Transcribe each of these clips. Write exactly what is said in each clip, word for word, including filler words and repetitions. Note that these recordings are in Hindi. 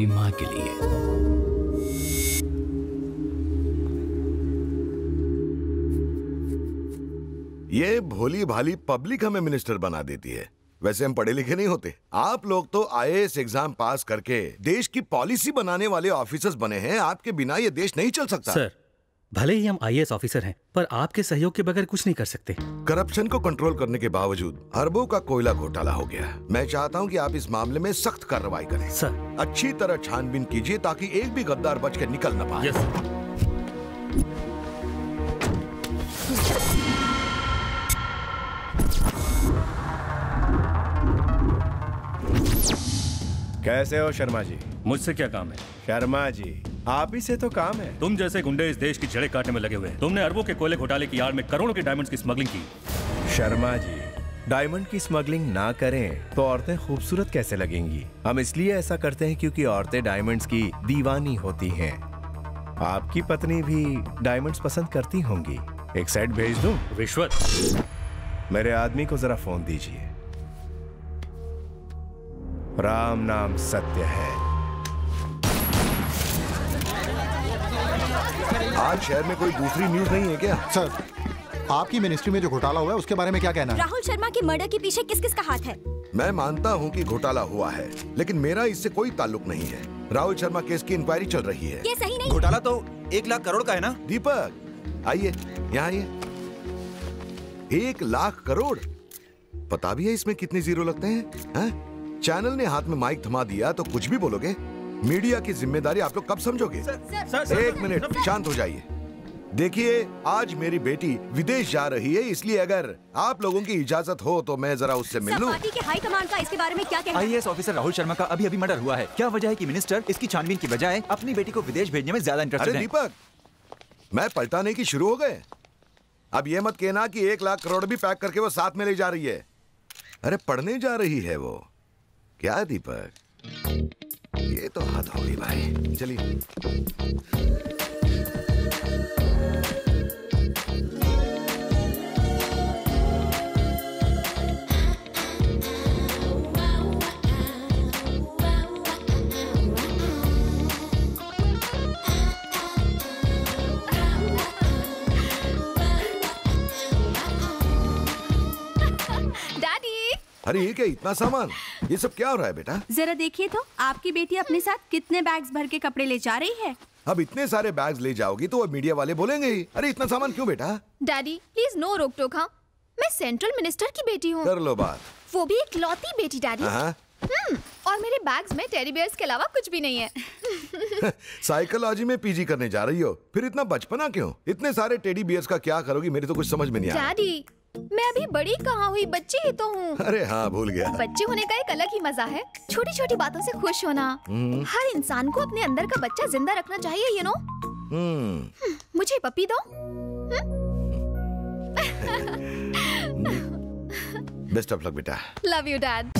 मेरी माँ के लिए। ये भोली भाली पब्लिक हमें मिनिस्टर बना देती है। वैसे हम पढ़े लिखे नहीं होते। आप लोग तो आई ए एस एग्जाम पास करके देश की पॉलिसी बनाने वाले ऑफिसर्स बने हैं। आपके बिना ये देश नहीं चल सकता। सर, भले ही हम आई ए एस ऑफिसर हैं, पर आपके सहयोग के बगैर कुछ नहीं कर सकते। करप्शन को कंट्रोल करने के बावजूद अरबों का कोयला घोटाला हो गया। मैं चाहता हूँ कि आप इस मामले में सख्त कार्रवाई करें। सर, अच्छी तरह छानबीन कीजिए ताकि एक भी गद्दार बच के निकल न पाए। कैसे हो शर्मा जी? मुझसे क्या काम है शर्मा जी? आप ही से तो काम है। तुम जैसे गुंडे इस देश की जड़ें काटने में लगे हुए हैं। तुमने अरबों के कोयले घोटाले की आड़ में करोड़ों के डायमंड्स की स्मगलिंग की। शर्मा जी, डायमंड की स्मगलिंग ना करें तो औरतें खूबसूरत कैसे लगेंगी। हम इसलिए ऐसा करते हैं क्योंकि औरतें डायमंड्स की दीवानी होती हैं। आपकी पत्नी भी डायमंड्स पसंद करती होंगी। एक साइड भेज दूं। रिश्वत। मेरे आदमी को जरा फोन दीजिए। राम नाम सत्य है। आज शहर में कोई दूसरी न्यूज नहीं है क्या? सर, आपकी मिनिस्ट्री में जो घोटाला हुआ है उसके बारे में क्या कहना है? राहुल शर्मा के मर्डर के पीछे किस किस का हाथ है? मैं मानता हूँ कि घोटाला हुआ है, लेकिन मेरा इससे कोई ताल्लुक नहीं है। राहुल शर्मा केस की इंक्वायरी चल रही है। ये सही नहीं। घोटाला तो एक लाख करोड़ का है ना? दीपक आइए, यहाँ आइए। एक लाख करोड़ पता भी है इसमें कितने जीरो लगते हैं? चैनल ने हाथ में माइक थमा दिया तो कुछ भी बोलोगे। मीडिया की जिम्मेदारी आप लोग कब समझोगे? सर, सर, सर, एक मिनट शांत हो जाइए। देखिए, आज मेरी बेटी विदेश जा रही है, इसलिए अगर आप लोगों की इजाजत हो तो मैं जरा उससे मिल लूं। पार्टी के हाई कमान का इसके बारे में क्या कहना है? I A S officer Rahul Sharma का अभी अभी मर्डर हुआ है। क्या वजह है कि मिनिस्टर इसकी छानबीन की बजाय अपनी बेटी को विदेश भेजने में ज्यादा इंटरेस्ट है? दीपक, मैं पलटाने की शुरू हो गए। अब ये मत कहना कि एक लाख करोड़ भी पैक करके वो साथ में ले जा रही है। अरे पढ़ने जा रही है वो। क्या दीपक, ये तो हद होगी भाई। चलिए। अरे ये क्या इतना सामान? ये सब क्या हो रहा है बेटा? जरा देखिए तो, आपकी बेटी अपने साथ कितने बैग्स भर के कपड़े ले जा रही है। अब इतने सारे बैग्स ले जाओगी तो वो मीडिया वाले बोलेंगे ही। अरे इतना सामान क्यों बेटा? डैडी प्लीज नो रोक टोक। हाँ, मैं सेंट्रल मिनिस्टर की बेटी हूँ। कर लो बात। वो भी एक लौती बेटी डैडी। और मेरे बैग्स में टेडी बेयर्स के अलावा कुछ भी नहीं है। साइकोलॉजी में पीजी करने जा रही हो, फिर इतना बचपना क्यों? इतने सारे टेडी बेयर्स का क्या करोगी? मेरे तो कुछ समझ में नहीं आया। डैडी, मैं अभी बड़ी कहाँ हुई, बच्ची ही तो हूँ। अरे हाँ, भूल गया। बच्चे होने का एक अलग ही मजा है। छोटी छोटी बातों से खुश होना। हर इंसान को अपने अंदर का बच्चा जिंदा रखना चाहिए, यू नो। मुझे पपी दो। बेस्ट ऑफ लक बेटा। Love you dad.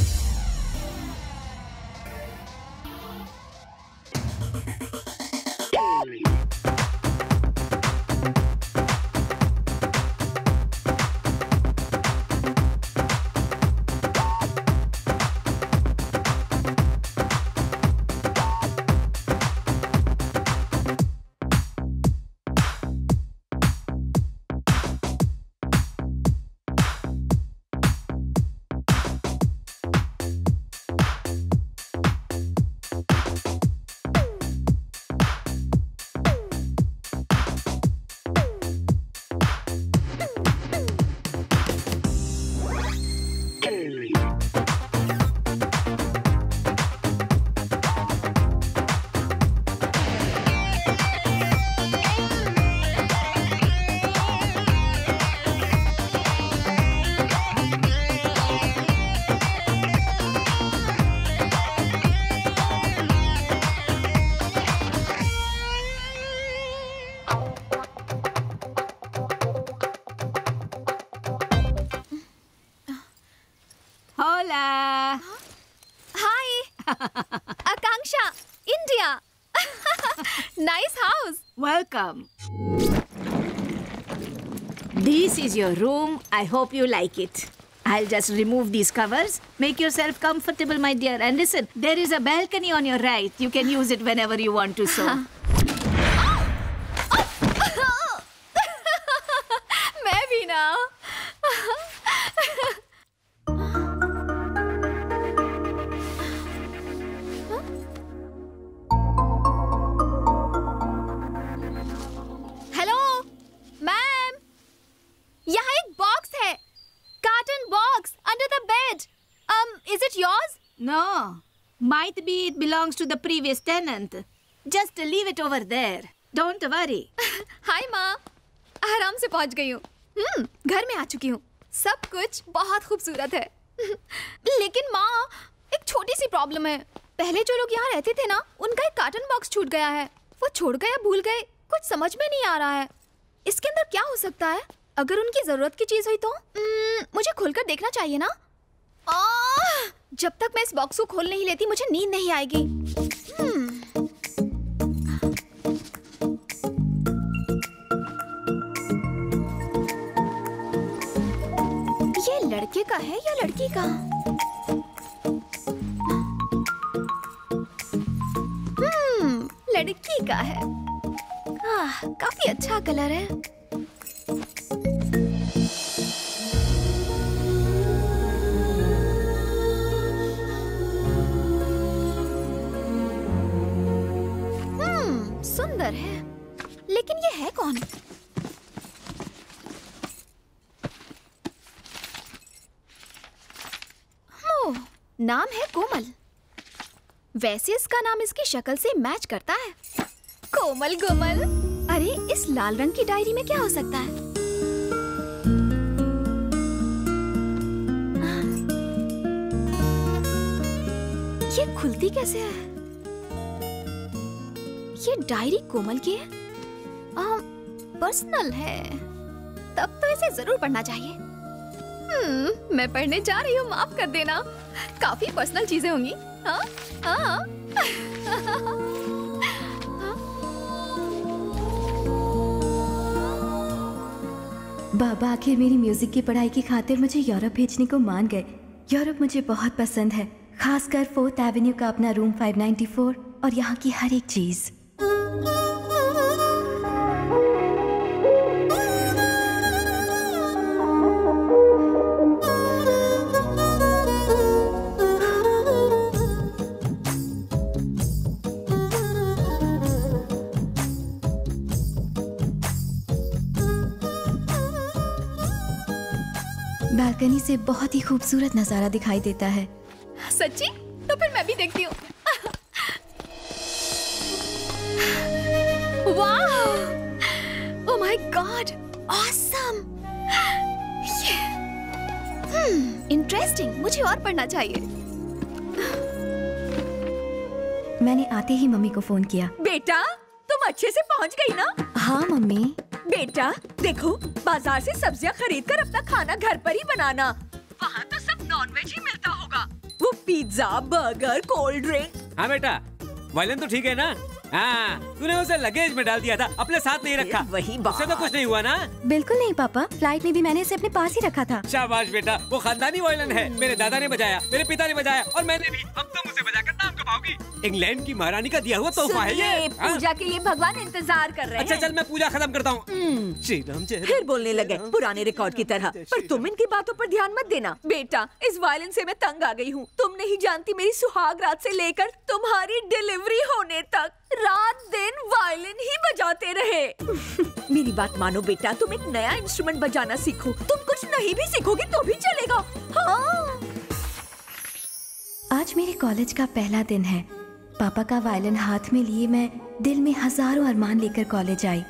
This is your room. I hope you like it. I'll just remove these covers. Make yourself comfortable, my dear. And listen, there is a balcony on your right. You can use it whenever you want to, so. Maybe now. No. Might be it belongs to the previous tenant. Just leave it over there. Don't worry. Hi, माँ. आराम से पहुँच गई हूँ. हम्म, घर में आ चुकी हूँ. सब कुछ बहुत खूबसूरत है. लेकिन माँ, एक छोटी सी प्रॉब्लम है. पहले जो लोग यहाँ रहते थे ना, उनका एक कार्टन बॉक्स छूट गया है. वो छोड़ गए या भूल गए, कुछ समझ में नहीं आ रहा है. इसके अंदर क्या हो सकता है? अगर उनकी ज़रूरत की चीज़ हुई तो मुझे खोलकर देखना चाहिए ना. जब तक मैं इस बॉक्स को खोल नहीं लेती मुझे नींद नहीं आएगी. ये लड़के का है या लड़की का? हम्म, लड़की का है. आह, काफी अच्छा कलर है. सुंदर है, लेकिन ये है कौन? ओ, नाम है कोमल. वैसे इसका नाम इसकी शक्ल से मैच करता है. कोमल कोमल. अरे इस लाल रंग की डायरी में क्या हो सकता है? ये खुलती कैसे है? ये डायरी कोमल की है? आम, पर्सनल है. तब तो इसे जरूर पढ़ना चाहिए. हम्म, मैं पढ़ने जा रही हूँ, माफ कर देना. काफी पर्सनल चीजें होंगी. हाँ हाँ. बाबा आखिर मेरी म्यूजिक की पढ़ाई की खातिर मुझे यूरोप भेजने को मान गए. यूरोप मुझे बहुत पसंद है, खासकर फोर्थ एवेन्यू का अपना रूम फाइव नाइन फोर और यहाँ की हर एक चीज. बालकनी से बहुत ही खूबसूरत नजारा दिखाई देता है. सच्ची? तो फिर मैं भी देखती हूँ. वाह! Oh my god! Awesome! Yay! Hmm, interesting. मुझे और पढ़ना चाहिए. मैंने आते ही मम्मी को फोन किया. बेटा, तुम अच्छे से पहुँच गई ना? हाँ मम्मी. बेटा, देखो बाजार से सब्जियाँ खरीदकर अपना खाना घर पर ही बनाना. वहाँ तो सब नॉनवेज ही मिलता होगा. वो पिज्जा, बर्गर, कोल्ड ड्रिंक. हाँ बेटा, वायलन तो ठीक है ना? हाँ, तूने उसे लगेज में डाल दिया था, अपने साथ नहीं रखा. वही बात. उसे तो कुछ नहीं हुआ ना? बिल्कुल नहीं पापा, फ्लाइट में भी मैंने इसे अपने पास ही रखा था. शाबाश बेटा, वो खानदानी वायलिन है. मेरे दादा ने बजाया, मेरे पिता ने बजाया और मैंने भी. अब तुम उसे बजाकर नाम कमाओगी. इंग्लैंड की महारानी का दिया हुआ तोहफा है ये. पूजा के लिए भगवान इंतजार कर रहे हैं. अच्छा चल, मैं पूजा खत्म करता हूँ. श्री राम जय. फिर बोलने लगे पुराने रिकॉर्ड की तरह. पर तुम इनकी बातों पर ध्यान मत देना. बेटा, इस वायलिन से मैं तंग आ गई हूँ. तुम नहीं जानती मेरी सुहाग रात से लेकर तुम्हारी डिलीवरी होने तक रात दिन वायलिन ही बजाते रहे. मेरी बात मानो बेटा, तुम एक नया इंस्ट्रूमेंट बजाना सीखो. तुम कुछ नहीं भी सीखोगे तो भी चलेगा. हाँ. आज मेरे कॉलेज का पहला दिन है. पापा का वायलिन हाथ में लिए मैं दिल में हजारों अरमान लेकर कॉलेज आई.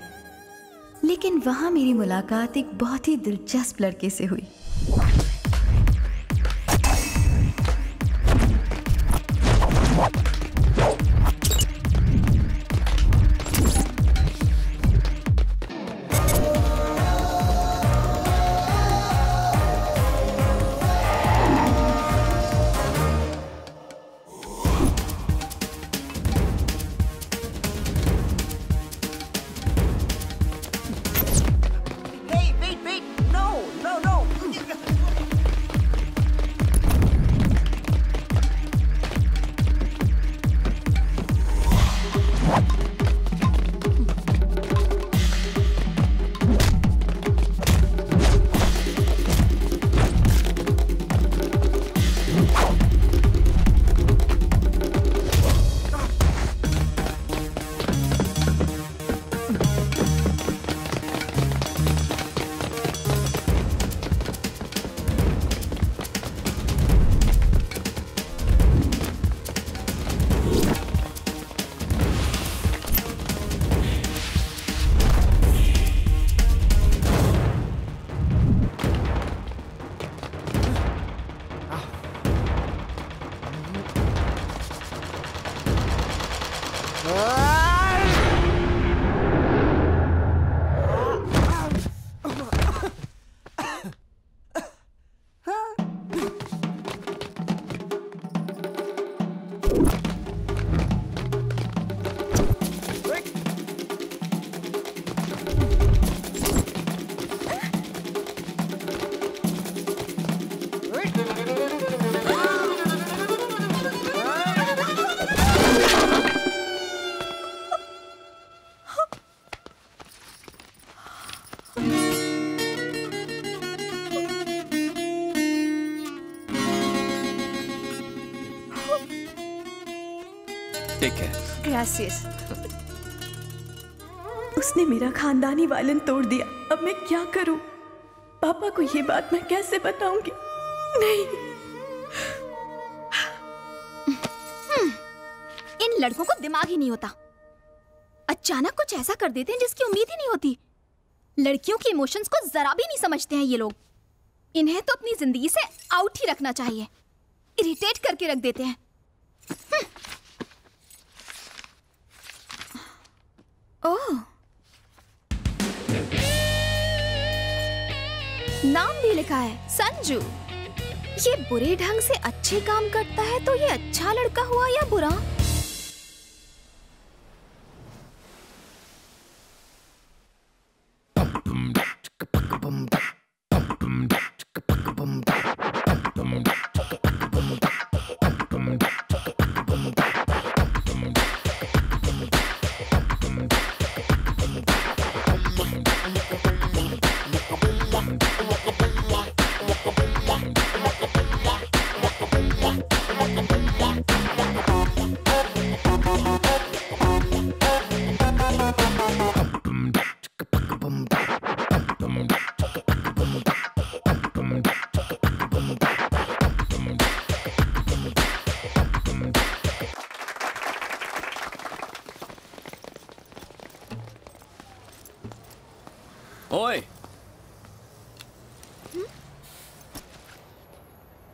लेकिन वहाँ मेरी मुलाकात एक बहुत ही दिलचस्प लड़के से हुई. Take care. ग्रासियस। उसने मेरा खानदानी वालन तोड़ दिया। अब मैं क्या करूं? पापा को ये बात मैं कैसे बताऊंगी? नहीं। इन लड़कों को दिमाग ही नहीं होता। अचानक कुछ ऐसा कर देते हैं जिसकी उम्मीद ही नहीं होती। लड़कियों के इमोशंस को जरा भी नहीं समझते हैं ये लोग। इन्हें तो अपनी जिंदगी से आउट ही रखना चाहिए। इरिटेट करके रख देते हैं। ओह, नाम भी लिखा है संजू। ये बुरे ढंग से अच्छे काम करता है तो ये अच्छा लड़का हुआ या बुरा?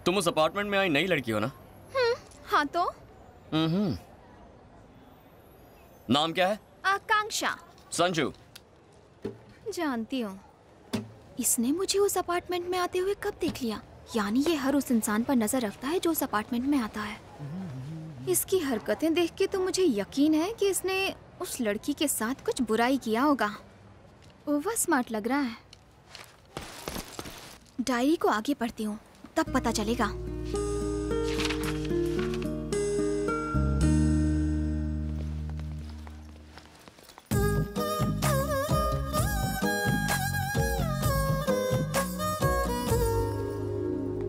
तुम उस अपार्टमेंट में आई नई लड़की हो ना? हम्म, हाँ तो। हम्म। नाम क्या है? आकांक्षा। संजू। जानती हूँ। इसने मुझे उस अपार्टमेंट में आते हुए कब देख लिया? यानी ये हर उस इंसान पर नजर रखता है जो उस अपार्टमेंट में आता है। इसकी हरकतें देख के तो मुझे यकीन है कि इसने उस लड़की के साथ कुछ बुराई किया होगा। ओवर स्मार्ट लग रहा है। डायरी को आगे पढ़ती हूँ तब पता चलेगा।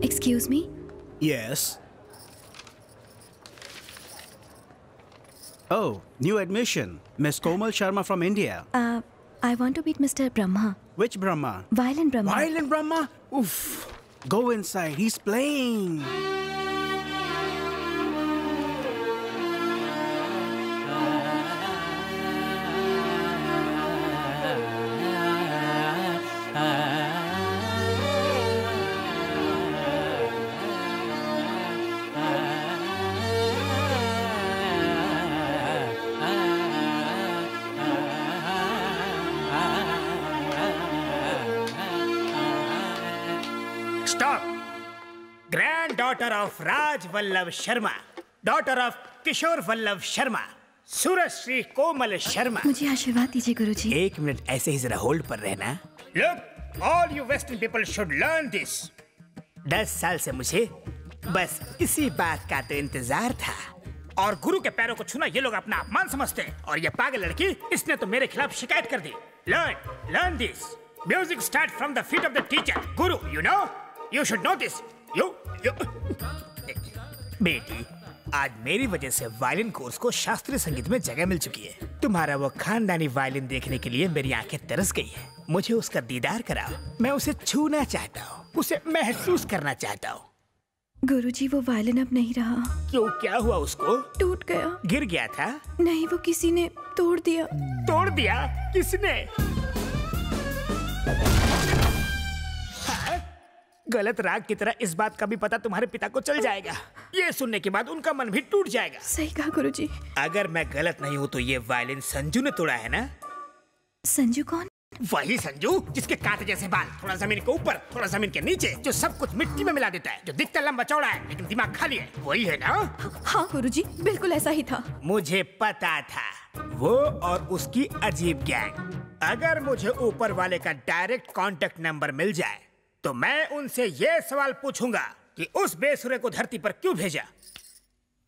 Excuse me? Yes. Oh, new admission. Miss Komal Sharma from India. Uh, I want to meet Mister Brahma. Which Brahma? Violin Brahma. Violin Brahma? Oof. Go inside. He's playing. Daughter of Raj Vallabh Sharma, daughter of Kishore Vallabh Sharma, Surashri Komal Sharma. मुझे आशीर्वाद दीजिए गुरुजी। एक मिनट ऐसे ही जरा होल्ड पर रहना। Look, all you Western people should learn this. दस साल से मुझे बस इसी बात का तो इंतजार था। और गुरु के पैरों को छूना ये लोग अपना अपमान समझते हैं। और ये पागल लड़की इसने तो मेरे खिलाफ शिकायत कर दी। Learn, learn this. Music start from the feet of the teacher. Guru, you know, you should know this. You, you. बेटी, आज मेरी वजह से वायलिन कोर्स को शास्त्रीय संगीत में जगह मिल चुकी है। तुम्हारा वो खानदानी वायलिन देखने के लिए मेरी आंखें तरस गई है। मुझे उसका दीदार कराओ। मैं उसे छूना चाहता हूँ, उसे महसूस करना चाहता हूँ। गुरुजी, वो वायलिन अब नहीं रहा। क्यों, क्या हुआ उसको? टूट गया। गिर गया था? नहीं, वो किसी ने तोड़ दिया। तोड़ दिया? किसने? गलत राग की तरह इस बात का भी पता तुम्हारे पिता को चल जाएगा। ये सुनने के बाद उनका मन भी टूट जाएगा। सही कहा गुरुजी। अगर मैं गलत नहीं हूँ तो ये वायलिन संजू ने तोड़ा है ना? संजू कौन? वही संजू जिसके कांटे जैसे बाल, थोड़ा जमीन के ऊपर थोड़ा जमीन के नीचे, जो सब कुछ मिट्टी में मिला देता है, जो दिखता लंबा चौड़ा है लेकिन दिमाग खाली है, वही है ना? हाँ गुरुजी, बिल्कुल ऐसा ही था। मुझे पता था, वो और उसकी अजीब गैंग। अगर मुझे ऊपर वाले का डायरेक्ट कॉन्टेक्ट नंबर मिल जाए तो मैं उनसे ये सवाल पूछूंगा कि उस बेसुरे को धरती पर क्यों भेजा।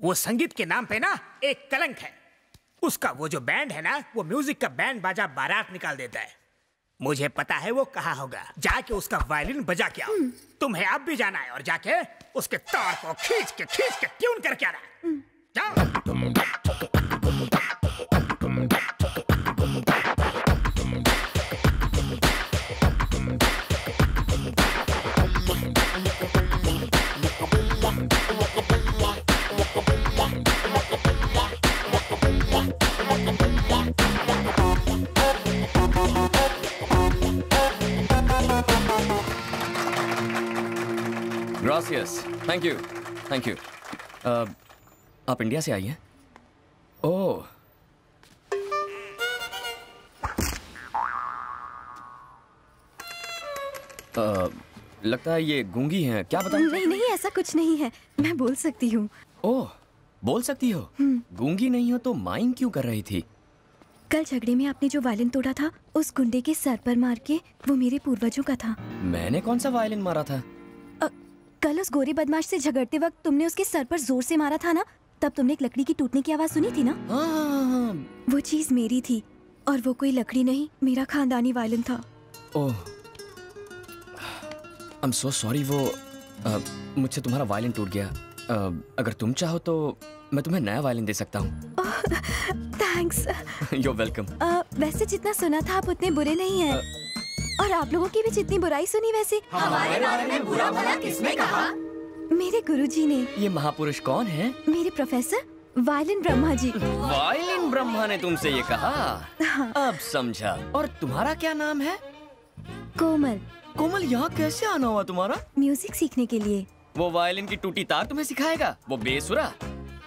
वो संगीत के नाम पे ना एक कलंक है। उसका वो जो बैंड है ना, वो म्यूजिक का बैंड बाजा बारात निकाल देता है। मुझे पता है वो कहाँ होगा। जाके उसका वायलिन बजा के आओ। तुम्हें अब भी जाना है और जाके उसके तार को खींच के खींच के ट्यून करके आना है। जाओ। ग्रासियस, थैंक यू, थैंक यू। आप इंडिया से आई हैं? ओह, लगता है ये गूंगी हैं, क्या बताऊं? नहीं नहीं, ऐसा कुछ नहीं है, मैं बोल सकती हूँ। ओह, बोल सकती हो? गूंगी नहीं हो तो माइंग क्यों कर रही थी? कल झगड़े में आपने जो वायलिन तोड़ा था, उस गुंडे के सर पर मार के, वो मेरे पूर्वजों का था। मैंने कौन सा वायलिन मारा था? आ, कल उस गोरे बदमाश से झगड़ते वक्त तुमने उसके सर पर जोर से मारा था ना, तब तुमने एक लकड़ी की टूटने की आवाज सुनी थी ना? हाँ, हाँ, हाँ। वो चीज मेरी थी, और वो कोई लकड़ी नहीं, मेरा खानदानी वायलिन था। ओह, आई एम सो सॉरी, वो आ, मुझसे तुम्हारा वायलिन टूट गया। आ, अगर तुम चाहो तो मैं तुम्हें नया वायलिन दे सकता हूँ। थैंक्स। You are welcome. वैसे जितना सुना था आप उतने बुरे नहीं हैं। uh, और आप लोगों की भी जितनी बुराई सुनी वैसे हमारे बारे में बुरा भला किसने कहा? मेरे गुरुजी ने। ये महापुरुष कौन है? मेरे professor violin Brahma ji. Violin Brahma ने तुमसे ये कहा? हाँ। अब समझा। और तुम्हारा क्या नाम है? कोमल। कोमल, यहाँ कैसे आना हुआ तुम्हारा? म्यूजिक सीखने के लिए। वो वायलिन की टूटी तार तुम्हें सिखाएगा, वो बेसुरा।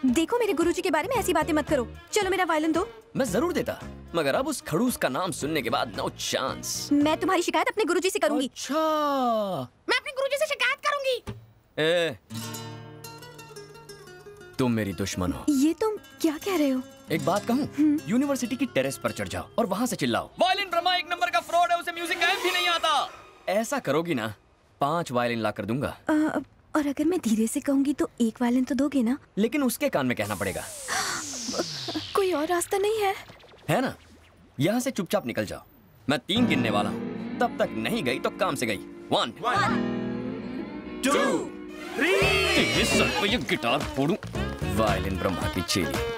देखो मेरे गुरुजी के बारे में ऐसी बातें मत करो, चलो मेरा वायलिन दो। मैं जरूर देता, मगर अब उस खड़ूस का नाम सुनने के बाद नो चांस। मैं तुम्हारी शिकायत अपने गुरुजी से करूंगी। अच्छा, मैं अपने गुरुजी से शिकायत करूंगी। ए, तुम मेरी दुश्मन हो। ये तुम क्या कह रहे हो? एक बात कहूँ, यूनिवर्सिटी की टेरेस पर चढ़ जाओ और वहाँ से चिल्लाओ, वायलिन ब्रह्मा एक नंबर का फ्रॉड है, उसे म्यूजिक गायब भी नहीं आता। ऐसा करोगी ना, पाँच वायलिन ला कर दूंगा। और अगर मैं धीरे से कहूँगी तो एक वायलिन तो दोगे ना? लेकिन उसके कान में कहना पड़ेगा। कोई और रास्ता नहीं है? है ना, यहाँ से चुपचाप निकल जाओ। मैं तीन गिनने वाला हूँ, तब तक नहीं गई तो काम से गई। One, two, three. तेरे सर पे ये गिटार फोड़ूं। वायलिन ब्रह्मा की चेली।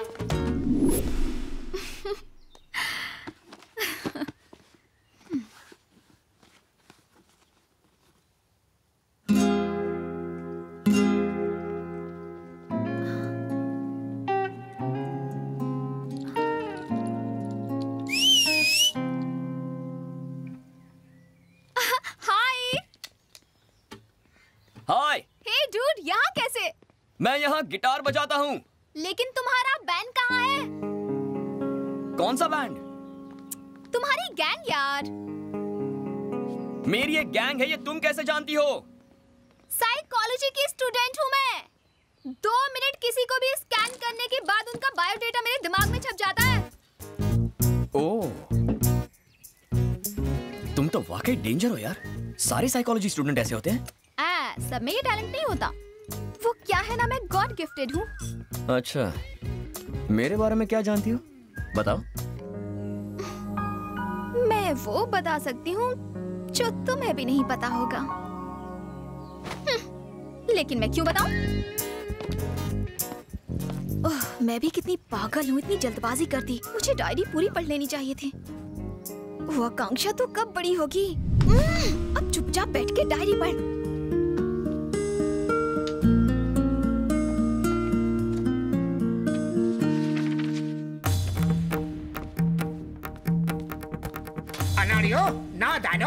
मैं यहाँ गिटार बजाता हूँ। लेकिन तुम्हारा बैंड कहाँ है? कौन सा बैंड? तुम्हारी गैंग यार। मेरी एक गैंग है, ये तुम कैसे जानती हो? साइकोलॉजी की स्टूडेंट हूँ मैं। दो मिनट किसी को भी स्कैन करने के बाद उनका बायोडेटा मेरे दिमाग में छप जाता है। ओह, तुम तो वाकई डेंजर हो यार। सारे साइकोलॉजी स्टूडेंट ऐसे होते हैं? आ, सब में ये टैलेंट नहीं होता। वो क्या है ना, मैं गॉड गिफ्टेड हूँ। अच्छा, मेरे बारे में क्या जानती हो? बताओ। मैं वो बता सकती हूँ जो तुम्हें भी नहीं पता होगा। लेकिन मैं क्यों बताऊँ? ओह, मैं भी कितनी पागल हूँ, इतनी जल्दबाजी करती। मुझे डायरी पूरी पढ़ लेनी चाहिए थी। वो आकांक्षा तो कब बड़ी होगी। अब चुपचाप बैठ के डायरी पढ़। ना दानो,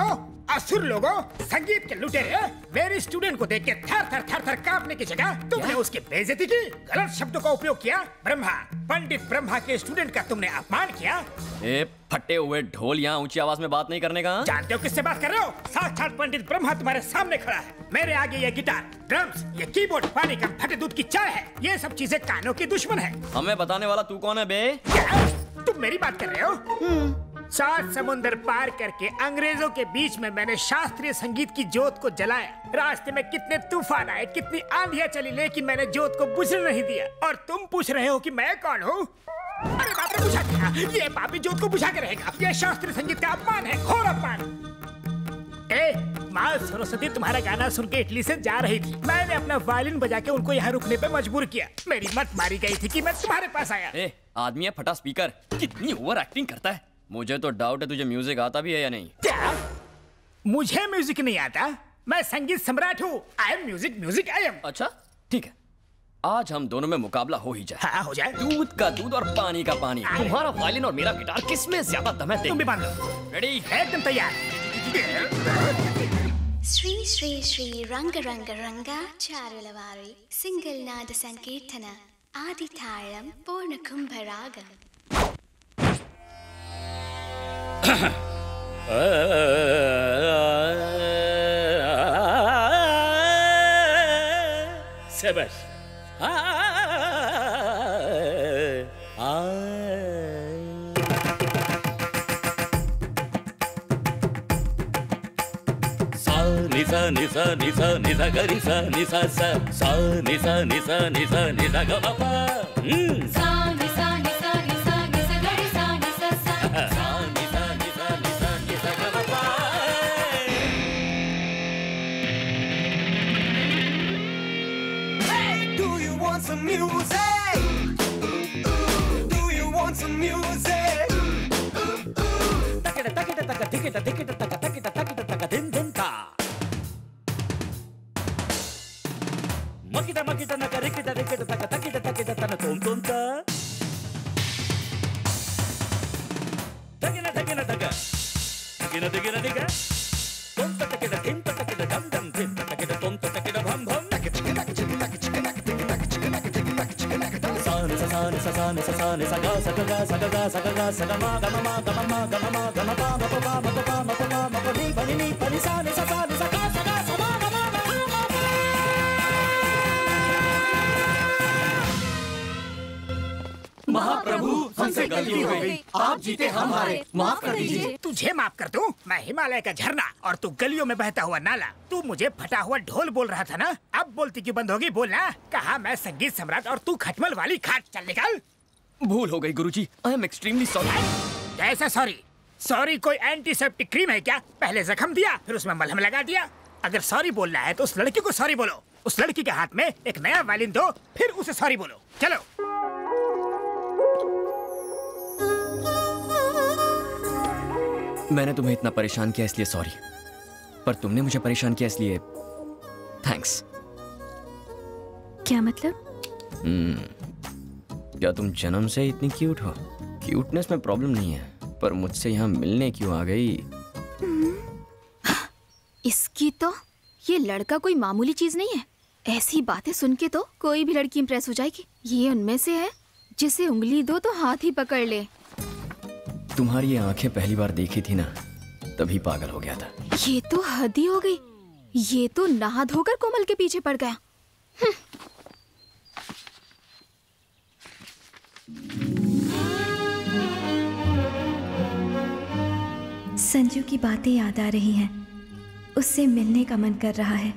असुर लोगों, संगीत के लुटेरे, मेरे स्टूडेंट को देख के थर थर थर थर कांपने की जगह तुमने उसकी बेइज्जती की, गलत शब्दों का उपयोग किया। ब्रह्मा, पंडित ब्रह्मा के स्टूडेंट का तुमने अपमान किया। ए फटे हुए ढोल, यहाँ ऊंची आवाज में बात नहीं करने का। जानते हो किससे बात कर रहे हो? साक्षात पंडित ब्रह्मा तुम्हारे सामने खड़ा है। मेरे आगे ये गिटार, ड्रम्स, ये कीबोर्ड, पानी का फटे दूध की चाय है। ये सब चीजें कानों की दुश्मन है। हमें बताने वाला तू कौन है बे? तुम मेरी बात कर रहे हो? सात समुंदर पार करके अंग्रेजों के बीच में मैंने शास्त्रीय संगीत की ज्योत को जलाया। रास्ते में कितने तूफान आए, कितनी आंधियां चली, लेकिन मैंने ज्योत को बुझने नहीं दिया। और तुम पूछ रहे हो कि मैं कौन हूँ? अरे बाप रे, बुझा दिया। ये पापी ज्योत को बुझा के रहेगा। यह शास्त्रीय संगीत का अपमान है, घोर अपमान। ए, माँ सरस्वती तुम्हारा गाना सुन के इटली से जा रही थी। मैंने अपना वायलिन बजा के उनको यहाँ रुकने पे मजबूर किया। मेरी मत मारी गई थी कि मैं तुम्हारे पास आया। आदमी है फटा स्पीकर, कितनी ओवर एक्टिंग करता है। मुझे तो डाउट है तुझे म्यूजिक आता भी है या नहीं। क्या मुझे म्यूजिक नहीं आता? मैं संगीत सम्राट हूँ। I am music, music I am. अच्छा ठीक है, आज हम दोनों में मुकाबला हो ही जाए। हाँ, हो जाए। दूध का दूध और पानी का पानी। तुम्हारा वायलिन और मेरा गिटार, किसमें ज्यादा दम है? तुम भी बांध लो। रेडी? एकदम तैयार। श्री श्री श्री रंग रंग रंगा चारुलवारी सिंगल नाद संकीर्तन आदि तालम पूर्ण कुंभरागम सेबस निसा निसा निसा गरी सा निसा सा सा निसा निसा निसा निसा गपा सा निसा निसा निसा निसा गरी सा निसा सा सा निसा निसा निसा निसा गपा Hey do you want some music Do you want some music Takita takita takita tikita tikita takita takita takita takita din din ta मकिता मकिता न करे किता किता तक तक किता तक किता तन तुम तुम ता तकिना तकिना तका तकिना तकिना तका तुम तक किता तिम तक किता धम धम तिम तक किता तुम तक किता भम भम तक किता तक किता तक किता तक किता तक किता तक किता तक किता साने साने साने साने सगा सगा सगा सगा सगा मा गा मा गा मा गा मा गा मा गा मा गा मा गा मा गा मा गा नी बनी नी बनी साने साने सगा सगा सगा महाप्रभु हमसे गलती हो गई, आप जीते हम हारे, माफ कर दीजिए। तुझे माफ कर दूं? मैं हिमालय का झरना और तू गलियों में बहता हुआ नाला। तू मुझे फटा हुआ ढोल बोल रहा था ना? अब बोलती क्यों बंद होगी? बोल ना। कहा मैं संगीत सम्राट और तू खटमल वाली खाट। चल निकल। भूल हो गई गुरुजी। I am extremely sorry। कैसा सॉरी? सॉरी कोई एंटीसेप्टिक क्रीम है क्या? पहले जख्म दिया फिर उसमें मलहम लगा दिया। अगर सॉरी बोलना है तो उस लड़की को सॉरी बोलो, उस लड़की के हाथ में एक नया वायलिन दो फिर उसे सॉरी बोलो। चलो मैंने तुम्हें इतना परेशान किया इसलिए सॉरी, पर तुमने मुझे परेशान किया इसलिए थैंक्स। क्या मतलब? hmm. क्या तुम जन्म से इतनी क्यूट हो? क्यूटनेस में प्रॉब्लम नहीं है, पर मुझसे यहाँ मिलने क्यों आ गई? hmm. इसकी तो ये लड़का कोई मामूली चीज नहीं है। ऐसी बातें सुन के तो कोई भी लड़की इंप्रेस हो जाएगी। ये उनमें से है जिसे उंगली दो तो हाथ ही पकड़ ले। तुम्हारी ये आंखें पहली बार देखी थी ना, तभी पागल हो गया था। ये तो हद ही हो गई, ये तो नहा धोकर कोमल के पीछे पड़ गया। संजू की बातें याद आ रही हैं, उससे मिलने का मन कर रहा है।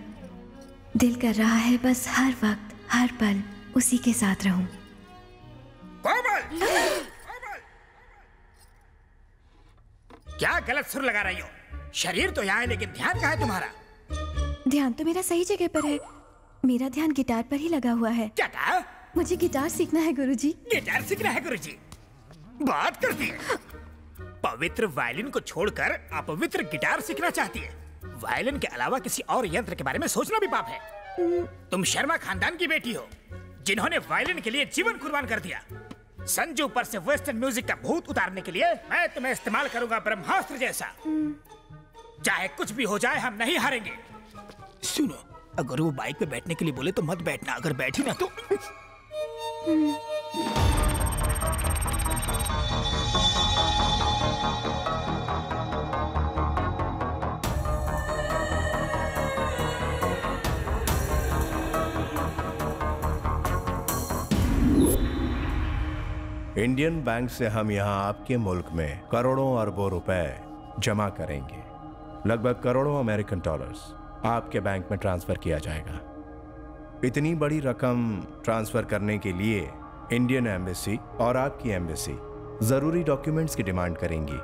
दिल कर रहा है बस हर वक्त हर पल उसी के साथ रहूं। कोमल! क्या गलत सुर लगा रही हो? शरीर तो यहाँ है लेकिन ध्यान कहाँ है तुम्हारा? ध्यान तो मेरा सही जगह पर है, मेरा ध्यान गिटार पर ही लगा हुआ है। क्या कहा? मुझे गिटार सीखना है गुरुजी। गिटार सीखना है गुरुजी? बात करती है। पवित्र वायलिन को छोड़कर अपवित्र गिटार सीखना चाहती है। वायलिन के अलावा किसी और यंत्र के बारे में सोचना भी पाप है। तुम शर्मा खानदान की बेटी हो जिन्होंने वायलिन के लिए जीवन कुर्बान कर दिया। संजू पर से वेस्टर्न म्यूजिक का भूत उतारने के लिए मैं तुम्हें इस्तेमाल करूंगा ब्रह्मास्त्र जैसा। चाहे कुछ भी हो जाए हम नहीं हारेंगे। सुनो, अगर वो बाइक पे बैठने के लिए बोले तो मत बैठना, अगर बैठी ना तो। इंडियन बैंक से हम यहाँ आपके मुल्क में करोड़ों अरबों रुपए जमा करेंगे, लगभग करोड़ों अमेरिकन डॉलर्स आपके बैंक में ट्रांसफर किया जाएगा। इतनी बड़ी रकम ट्रांसफर करने के लिए इंडियन एम्बेसी और आपकी एम्बेसी जरूरी डॉक्यूमेंट्स की डिमांड करेंगी।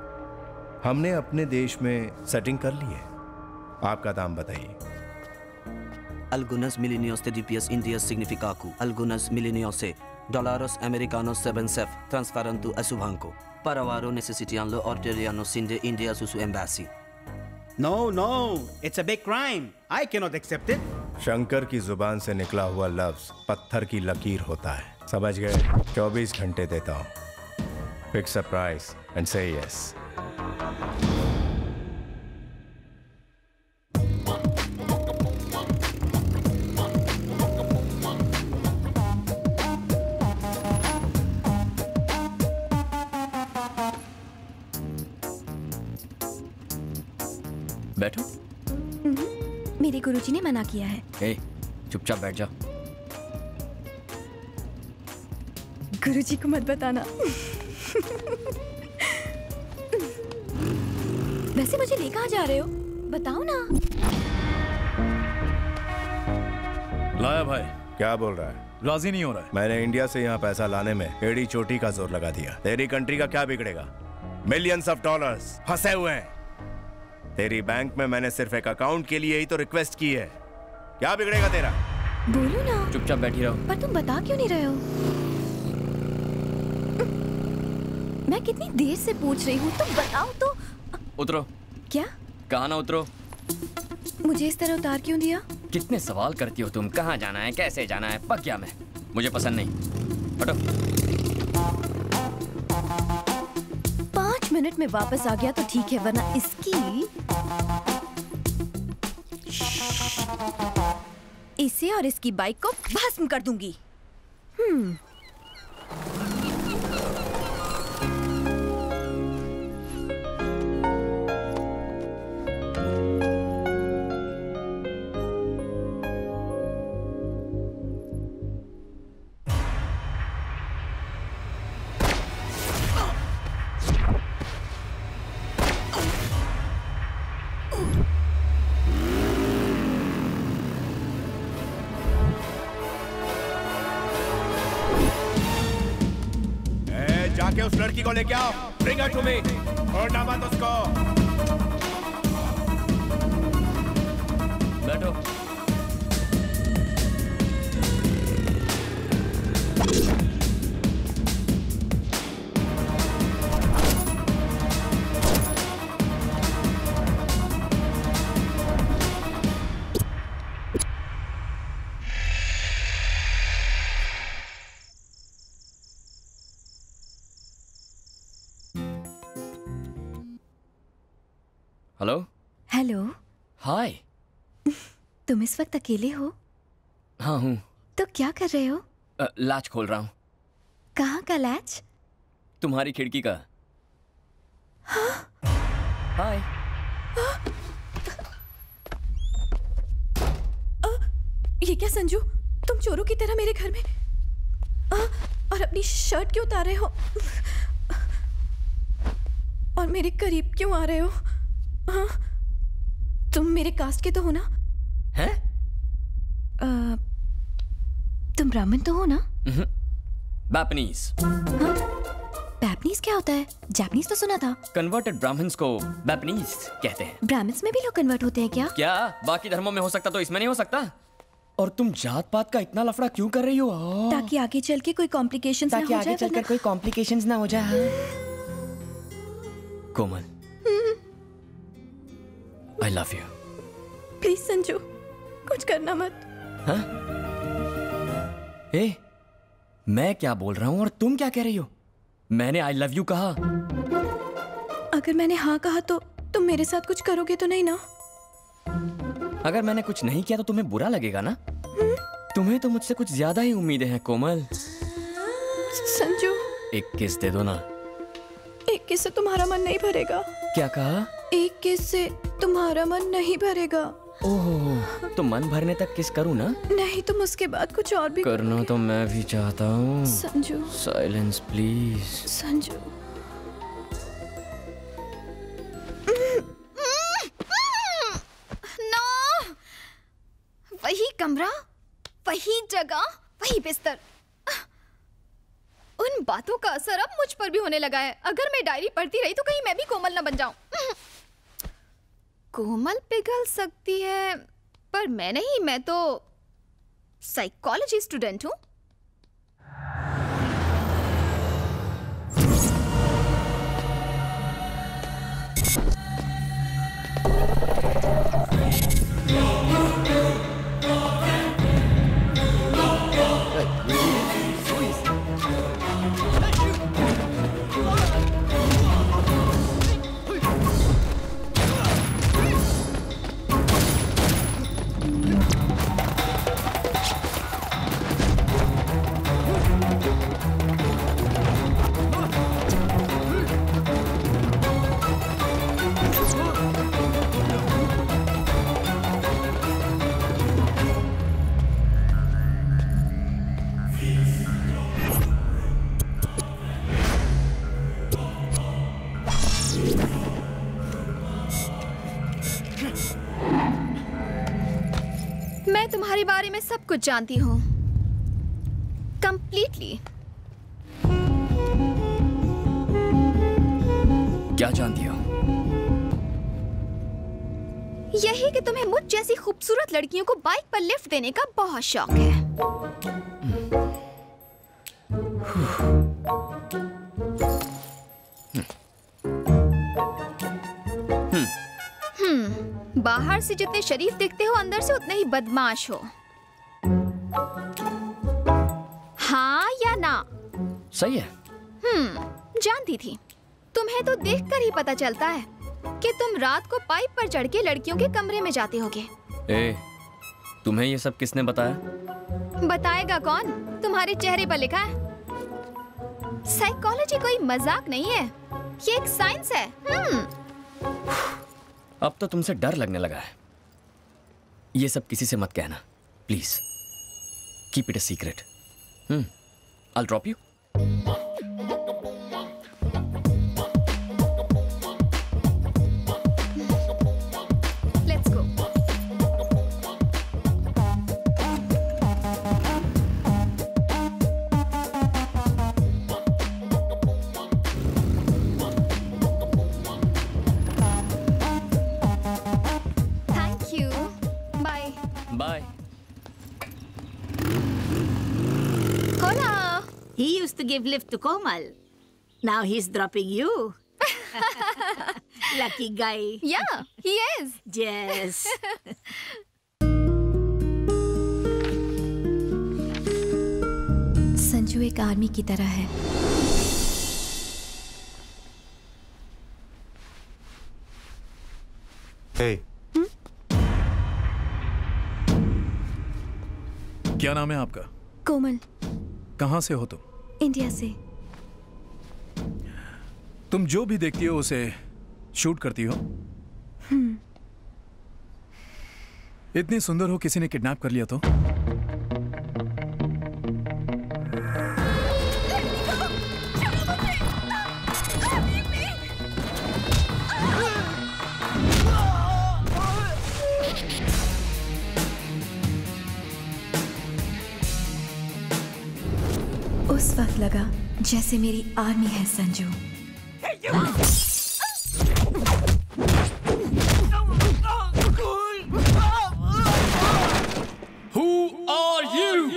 हमने अपने देश में सेटिंग कर ली है, आपका दाम बताइए। Algunas milenios de D P S India significa cu Algunas milenios se Dólaros americanos seven cef transferando a su banco. Para varo necesitan lo orterianos in the India su su embassy. No, no, it's a big crime. I cannot accept it. Shankar की जुबान से निकला हुआ लफ्ज पत्थर की लकीर होता है, समझ गए? चौबीस घंटे देता हूँ। Fix a price and say yes. बैठो। मेरे गुरुजी ने मना किया है। ए, चुपचाप बैठ जा। गुरुजी को मत बताना। वैसे मुझे ले कहाँ जा रहे हो, बताओ ना। लाया भाई। क्या बोल रहा है? राजी नहीं हो रहा है। मैंने इंडिया से यहाँ पैसा लाने में एड़ी चोटी का जोर लगा दिया। तेरी कंट्री का क्या बिगड़ेगा? मिलियंस ऑफ डॉलर्स फंसे हुए हैं। तेरी बैंक में मैंने सिर्फ एक अकाउंट के लिए ही तो रिक्वेस्ट की है, क्या बिगड़ेगा तेरा? बोलो ना। चुपचाप बैठी रहो। पर तुम बता क्यों नहीं रहे हो? मैं कितनी देर से पूछ रही हूँ, तुम बताओ तो। उतरो। क्या? कहाँ ना उतरो। मुझे इस तरह उतार क्यों दिया? कितने सवाल करती हो तुम, कहाँ जाना है, कैसे जाना है, पक गया मैं। मुझे पसंद नहीं। हटो। पाँच मिनट में वापस आ गया तो ठीक है, वरना इसकी, इसे और इसकी बाइक को भस्म कर दूंगी। हम्म। को लेके आओ, bring her to me, छोड़ना मत उसको। बैठो। हेलो। हेलो। हाय। तुम इस वक्त अकेले हो? हाँ हूँ। तो क्या कर रहे हो? आ, लैच खोल रहा हूँ। कहाँ का लैच? तुम्हारी खिड़की का। हाय। ये क्या संजू, तुम चोरों की तरह मेरे घर में आ, और अपनी शर्ट क्यों उतार रहे हो और मेरे करीब क्यों आ रहे हो? हाँ, तुम मेरे कास्ट के तो हो ना? हैं? आ, तुम ब्राह्मण तो हो ना? बैपनीज। हाँ? बैपनीज क्या होता है? जापनीज तो सुना था। कन्वर्टेड ब्राह्मण्स को बैपनीज कहते हैं। ब्राह्मण्स में भी लोग कन्वर्ट होते हैं क्या? क्या बाकी धर्मों में हो सकता तो इसमें नहीं हो सकता? और तुम जात पात का इतना लफड़ा क्यों कर रही हो? ताकि आगे चल के कोई कॉम्प्लिकेशंस ना हो जाए। ताकि आगे चलकर कोई कॉम्प्लिकेशंस ना हो जाए। कोमल, I love you. Please Sanju, कुछ करना मत। हाँ? ए, मैं क्या बोल रहा हूँ और तुम क्या कह रही हो? मैंने I love you कहा। अगर मैंने हाँ कहा तो तुम मेरे साथ कुछ करोगे तो नहीं ना? अगर मैंने कुछ नहीं किया तो तुम्हें बुरा लगेगा ना? हुँ? तुम्हें तो मुझसे कुछ ज्यादा ही उम्मीदें हैं कोमल। संजू, एक किस दे दो ना। एक किस से तुम्हारा मन नहीं भरेगा। क्या कहा? एक किस से तुम्हारा मन नहीं भरेगा। ओह, तो मन भरने तक किस करूँ ना? नहीं, तुम उसके बाद कुछ और भी करना तो मैं भी चाहता हूँ। Sanju. Silence please. Sanju. No, वही कमरा, वही जगह, वही बिस्तर। उन बातों का असर अब मुझ पर भी होने लगा है। अगर मैं डायरी पढ़ती रही तो कहीं मैं भी कोमल ना बन जाऊं। कोमल पिघल सकती है पर मैं नहीं, मैं तो साइकोलॉजी स्टूडेंट हूं। बारे में सब कुछ जानती हूँ, कंप्लीटली। क्या जानती हो? यही कि तुम्हें मुझ जैसी खूबसूरत लड़कियों को बाइक पर लिफ्ट देने का बहुत शौक है। हम्म, बाहर से जितने शरीफ दिखते हो अंदर से उतने ही बदमाश हो। हाँ या ना? सही है। हम्म, जानती थी। तुम्हें तो देखकर ही पता चलता है कि तुम रात को पाइप पर चढ़ के लड़कियों के कमरे में जाते होगे। ए, तुम्हें ये सब किसने बताया? बताएगा कौन? तुम्हारे चेहरे पर लिखा है। साइकोलॉजी कोई मजाक नहीं है, ये एक साइंस है। अब तो तुमसे डर लगने लगा है। ये सब किसी से मत कहना, please. Keep it a secret. Hmm, I will drop you. Give lift to Komal. Now he's dropping you. Lucky guy. Yeah, he is. Yes. Sanju एक आर्मी की तरह है। Hey. Hmm? क्या नाम है आपका? कोमल। कहाँ से हो तुम? इंडिया से। तुम जो भी देखती हो उसे शूट करती हो। हम्म। इतनी सुंदर हो, किसी ने किडनैप कर लिया तो? उस वक्त लगा जैसे मेरी आर्मी है संजू। Who are you?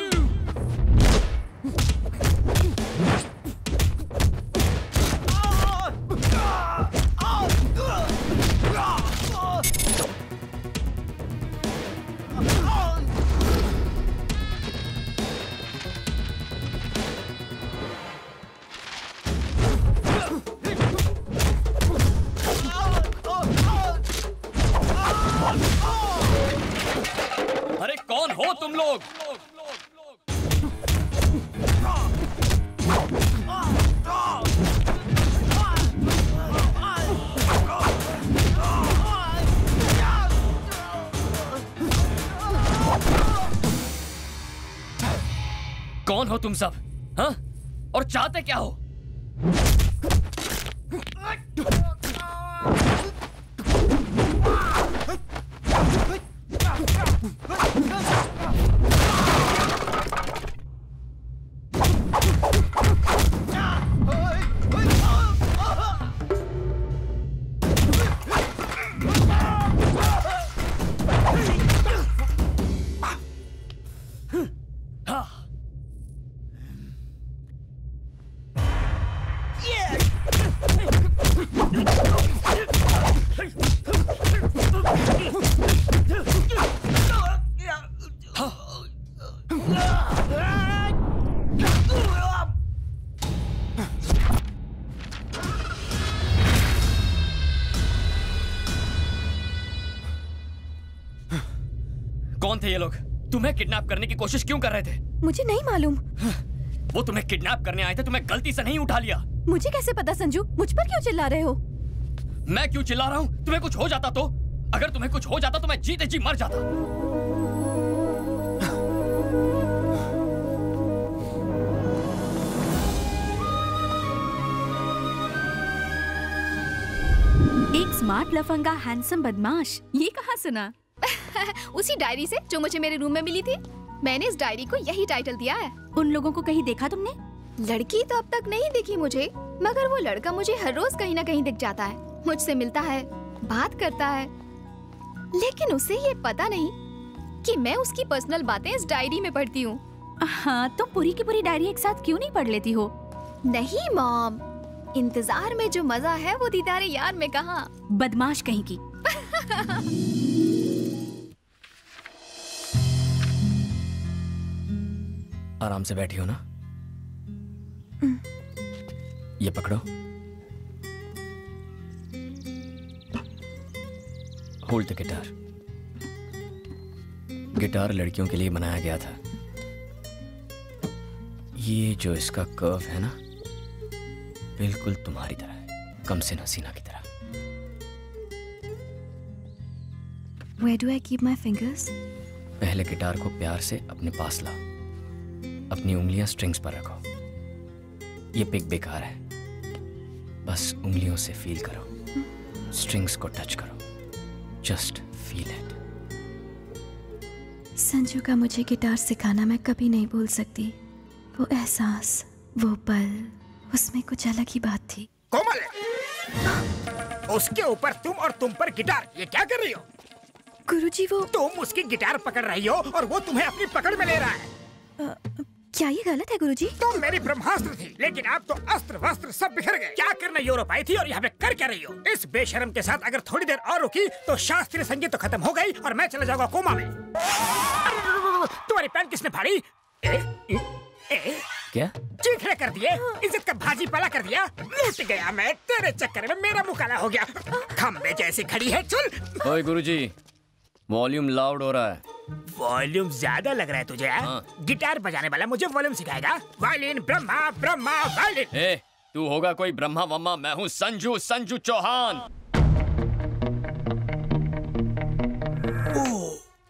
कौन हो तुम सब? हाँ? और चाहते क्या हो? थे ये लोग? तुम्हें किडनैप करने की कोशिश क्यों कर रहे थे? मुझे नहीं मालूम। वो तुम्हें किडनैप करने आए थे, तुम्हें गलती से नहीं उठा लिया। मुझे कैसे पता संजू? मुझ पर क्यों चिल्ला रहे हो? मैं क्यों चिल्ला रहा हूँ? तुम्हें कुछ हो जाता तो? अगर तुम्हें कुछ हो जाता तो मैं जीते जी मर जाता। एक स्मार्ट लफंगा हैंडसम बदमाश, ये कहाँ सुना? उसी डायरी से जो मुझे मेरे रूम में मिली थी। मैंने इस डायरी को यही टाइटल दिया है। उन लोगों को कहीं देखा तुमने? लड़की तो अब तक नहीं दिखी मुझे, मगर वो लड़का मुझे हर रोज कहीं ना कहीं दिख जाता है। मुझसे मिलता है, बात करता है, लेकिन उसे ये पता नहीं कि मैं उसकी पर्सनल बातें इस डायरी में पढ़ती हूँ। हाँ, तुम पूरी की पूरी डायरी एक साथ क्यों नहीं पढ़ लेती हो? नहीं मॉम, इंतजार में जो मजा है वो दीदारे यार में कहाँ। बदमाश कहीं की। आराम से बैठी हो ना? ये पकड़ो, होल्ड द गिटार। गिटार लड़कियों के लिए बनाया गया था। ये जो इसका कर्व है ना, बिल्कुल तुम्हारी तरह है, कम से हसीना की तरह। Where do I keep my fingers? पहले गिटार को प्यार से अपने पास लाओ, अपनी उंगलियां स्ट्रिंग्स पर रखो। ये पिक बेकार है, बस उंगलियों से फील करो, स्ट्रिंग्स को टच करो, जस्ट फील इट। संजू का मुझे गिटार सिखाना मैं कभी नहीं भूल सकती। वो एहसास, वो पल, उसमें कुछ अलग ही बात थी। कोमल, उसके ऊपर तुम और तुम पर गिटार, ये क्या कर रही हो? गुरुजी वो, तुम उसकी गिटार पकड़ रही हो और वो तुम्हें अपनी पकड़ में ले रहा है। आ, क्या ये गलत है गुरुजी? तुम मेरी ब्रह्मास्त्र थी, लेकिन आप तो अस्त्र वस्त्र सब बिखर गए। क्या करने यूरोप आई थी और यहाँ पे कर क्या रही हो? इस बेशरम के साथ अगर थोड़ी देर और रुकी तो शास्त्रीय संगीत तो खत्म हो गयी और मैं चला जाऊंगा कोमा में। तुम्हारी पैंट किसने फाड़ी? क्या चीखड़े कर दिए, इज्जत का भाजी पाला कर दिया। लूट गया मैं तेरे चक्कर में, मेरा मुंह काला हो गया। खम्बे जैसी खड़ी है। चल ओए गुरुजी, वॉल्यूम लाउड हो रहा है। वॉल्यूम ज्यादा लग रहा है तुझे? हाँ। गिटार बजाने वाला मुझे वॉल्यूम सिखाएगा? Violin Brahma Brahma violin. ए, तू होगा कोई ब्रह्मा वम्मा, मैं हूँ संजू, संजू चौहान।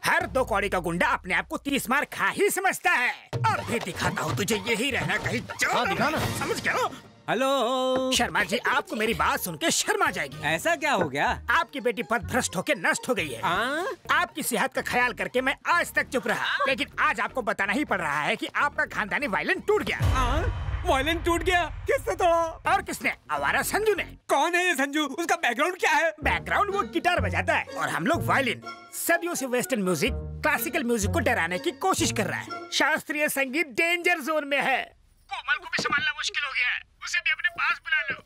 हर दो कौड़ी का गुंडा अपने आप को तीस मार खा ही समझता है। और भी दिखाता हूँ तुझे, यही रहना कहीं। हाँ, दिखाना। समझ गया? हेलो शर्मा जी, आपको मेरी बात सुन के शर्म आ जाएगी। ऐसा क्या हो गया? आपकी बेटी पद भ्रष्ट होके नष्ट हो गई है। आ? आपकी सेहत का ख्याल करके मैं आज तक चुप रहा, लेकिन आज आपको बताना ही पड़ रहा है कि आपका खानदानी वायलिन टूट गया। वायलिन टूट गया? किसने तोड़ा? और किसने? आवारा संजू ने। कौन है ये संजू? उसका बैकग्राउंड क्या है? बैकग्राउंड वो गिटार बजाता है और हम लोग वायलिन। सदियों से वेस्टर्न म्यूजिक क्लासिकल म्यूजिक को डराने की कोशिश कर रहा है। शास्त्रीय संगीत डेंजर जोन में है। कोमल को भी संभालना मुश्किल हो गया है, उसे भी अपने पास बुला लो।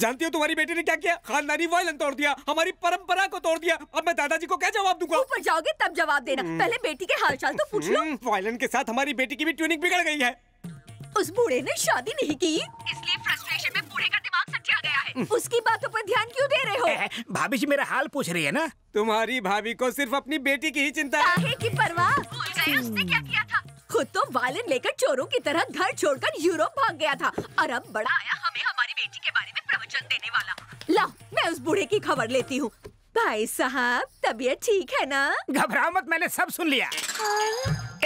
जानती हो तुम्हारी बेटी ने क्या किया? खानदानी वायलिन तोड़ दिया, हमारी परंपरा को तोड़ दिया। अब मैं दादाजी को क्या जवाब दूंगा? ऊपर जाओगे तब जवाब देना, पहले बेटी के हालचाल तो पूछ लो। वायलिन के साथ हमारी बेटी की भी ट्यूनिंग बिगड़ गई है। उस बूढ़े ने शादी नहीं की, इसलिए फ्रस्ट्रेशन में बूढ़े का दिमाग सटिया गया है। उसकी बातों पर ध्यान क्यों दे रहे हो? भाभी जी मेरा हाल पूछ रही है ना। तुम्हारी भाभी को सिर्फ अपनी बेटी की ही चिंता है। की परवाह? भूल गए उसने क्या किया था। खुद तो वायलिन लेकर चोरों की तरह घर छोड़कर यूरोप भाग गया था, और अब बड़ा आया हमें हमारी बेटी के बारे में प्रवचन देने वाला। लाओ मैं उस बूढ़े की खबर लेती हूँ। भाई साहब तबीयत ठीक है ना? घबराओ मत, मैंने सब सुन लिया।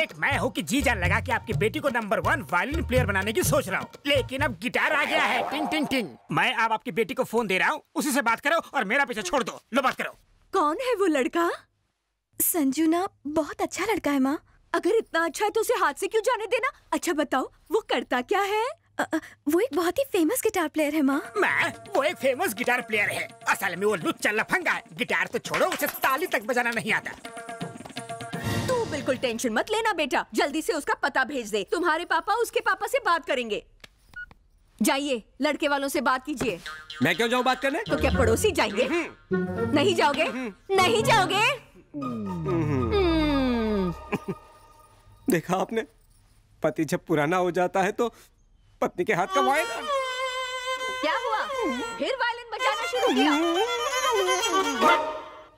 एक मैं हूँ कि जी जान लगा कि आपकी बेटी को नंबर वन वायलिन प्लेयर बनाने की सोच रहा हूँ, लेकिन अब गिटार आ गया है। टिंग टिंग टिंग। मैं अब आपकी बेटी को फोन दे रहा हूँ, उसी से बात करो और मेरा पीछा छोड़ दो। लो बात करो। कौन है वो लड़का? संजू ना बहुत अच्छा लड़का है माँ। अगर इतना अच्छा है तो उसे हाथ से क्यों जाने देना? अच्छा बताओ वो करता क्या है? आ, वो एक बहुत ही फेमस गिटार प्लेयर है माँ। मैं? वो एक फेमस गिटार प्लेयर है, असल में वो लुच्चा लफंगा है। गिटार तो छोड़ो, उसे ताली तक बजाना नहीं आता। तू बिल्कुल टेंशन मत लेना बेटा, जल्दी से उसका पता भेज दे। तुम्हारे पापा उसके पापा से बात करेंगे। जाइए लड़के वालों से बात कीजिए। मैं क्यों जाऊँ बात करने? तो क्या पड़ोसी जाएंगे? नहीं जाओगे? नहीं जाओगे? देखा आपने, पति जब पुराना हो जाता है तो पत्नी के हाथ का वायलिन। क्या हुआ? फिर वायलिन बजाना शुरू किया?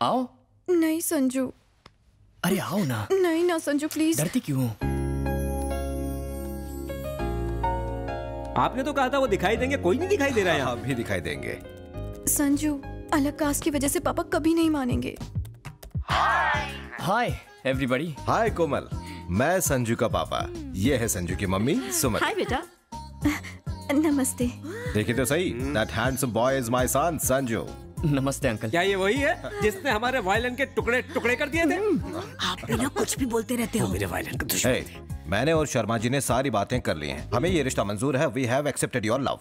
आओ। नहीं संजू। अरे आओ ना। नहीं ना संजू प्लीज। डरती क्यों? आपने तो कहा था वो दिखाई देंगे, कोई नहीं दिखाई दे रहा है। हाँ, भी दिखाई देंगे। संजू अलग कास्ट की वजह से पापा कभी नहीं मानेंगे। Hi everybody. हाय कोमल, मैं संजू का पापा। ये है संजू की मम्मी सुमन। हाय बेटा। नमस्ते। देखिए तो सही, that handsome boy is my son, Sanju. नमस्ते अंकल। क्या ये वही है जिसने हमारे वायलिन के टुकड़े टुकड़े कर दिए थे? आप भी ना कुछ भी बोलते रहते हो। मेरे वायलिन का दुश्मन। hey, मैंने और शर्मा जी ने सारी बातें कर ली हैं। हमें ये रिश्ता मंजूर है। We have accepted your love.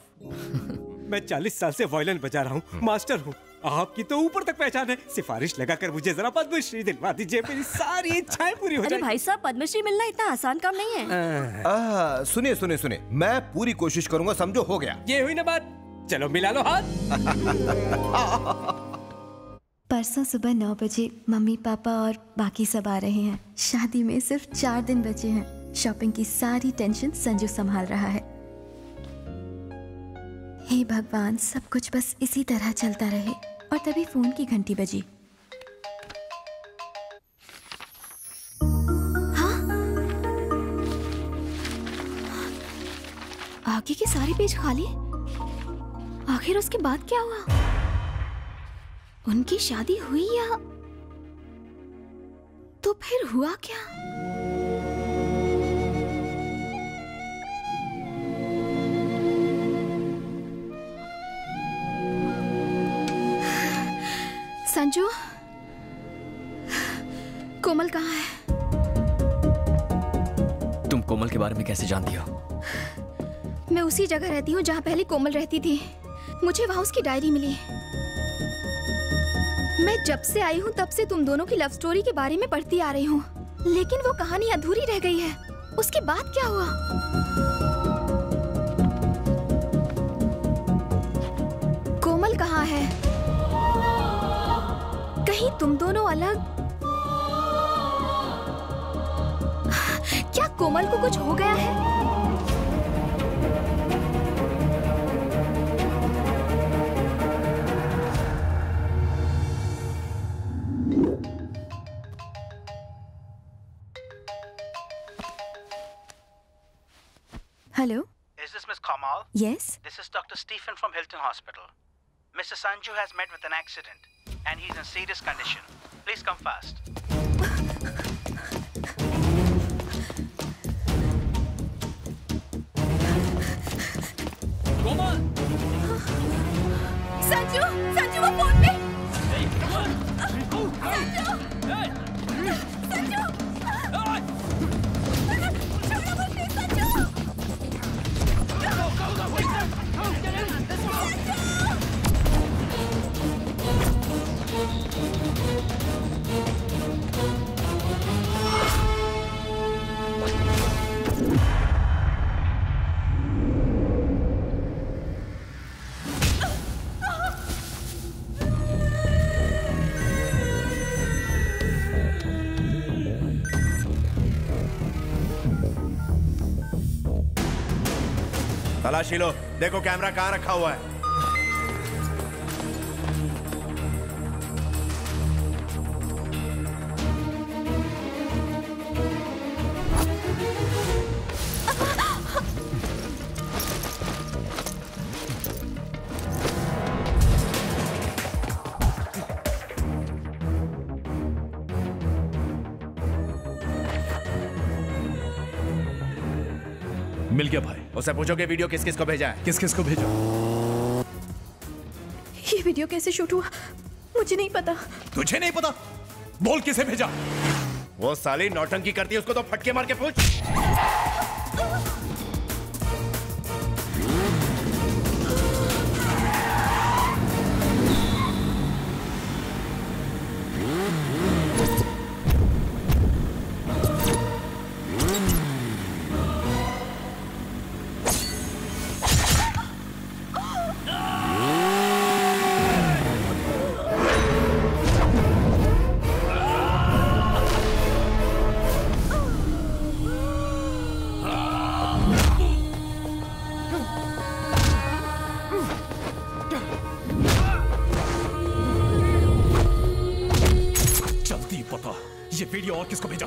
मैं चालीस साल से वायलिन बजा रहा हूँ, मास्टर हूँ, आपकी तो ऊपर तक पहचान है। सिफारिश लगाकर मुझे जरा पद्मश्री दिलवा दीजिए, मेरी सारी इच्छाएं पूरी हो जाएं। अरे भाई साहब, पद्मश्री मिलना इतना आसान काम नहीं है। सुनिए सुनिए सुनिए, मैं पूरी कोशिश करूंगा, समझो हो गया। ये हुई ना बात, चलो मिला लो हाथ। परसों सुबह नौ बजे मम्मी पापा और बाकी सब आ रहे हैं। शादी में सिर्फ चार दिन बचे हैं। शॉपिंग की सारी टेंशन संजू संभाल रहा है। हे भगवान, सब कुछ बस इसी तरह चलता रहे। और तभी फोन की घंटी बजी। हाँ, आगे के सारे पेज खाली। आखिर उसके बाद क्या हुआ? उनकी शादी हुई या तो फिर हुआ क्या? संजू, कोमल कहाँ है? तुम कोमल के बारे में कैसे जानती हो? मैं उसी जगह रहती हूँ जहाँ पहले कोमल रहती थी। मुझे वहाँ उसकी डायरी मिली। मैं जब से आई हूँ तब से तुम दोनों की लव स्टोरी के बारे में पढ़ती आ रही हूँ, लेकिन वो कहानी अधूरी रह गई है। उसके बाद क्या हुआ? कोमल कहाँ है? कहीं तुम दोनों अलग? क्या कोमल को कुछ हो गया है? Hello? Is this Miss Komal? Yes. This is Doctor Stephen from Hilton Hospital. Mister Sanju has met with an accident and he's in serious condition. Please come fast. Komal! Sanju! Sanju, wo phone pe! Hey, come on! Sanju! Hey! Sanju! तलाशी लो, देखो कैमरा कहाँ रखा हुआ है। मिल गया भाई। उसे पूछो कि वीडियो किस किस को भेजा है। किस किस को भेजा? ये वीडियो कैसे शूट हुआ? मुझे नहीं पता। तुझे नहीं पता? बोल किसे भेजा? वो साली नौटंकी करती है, उसको तो फटके मार के पूछ। किसको भेजा?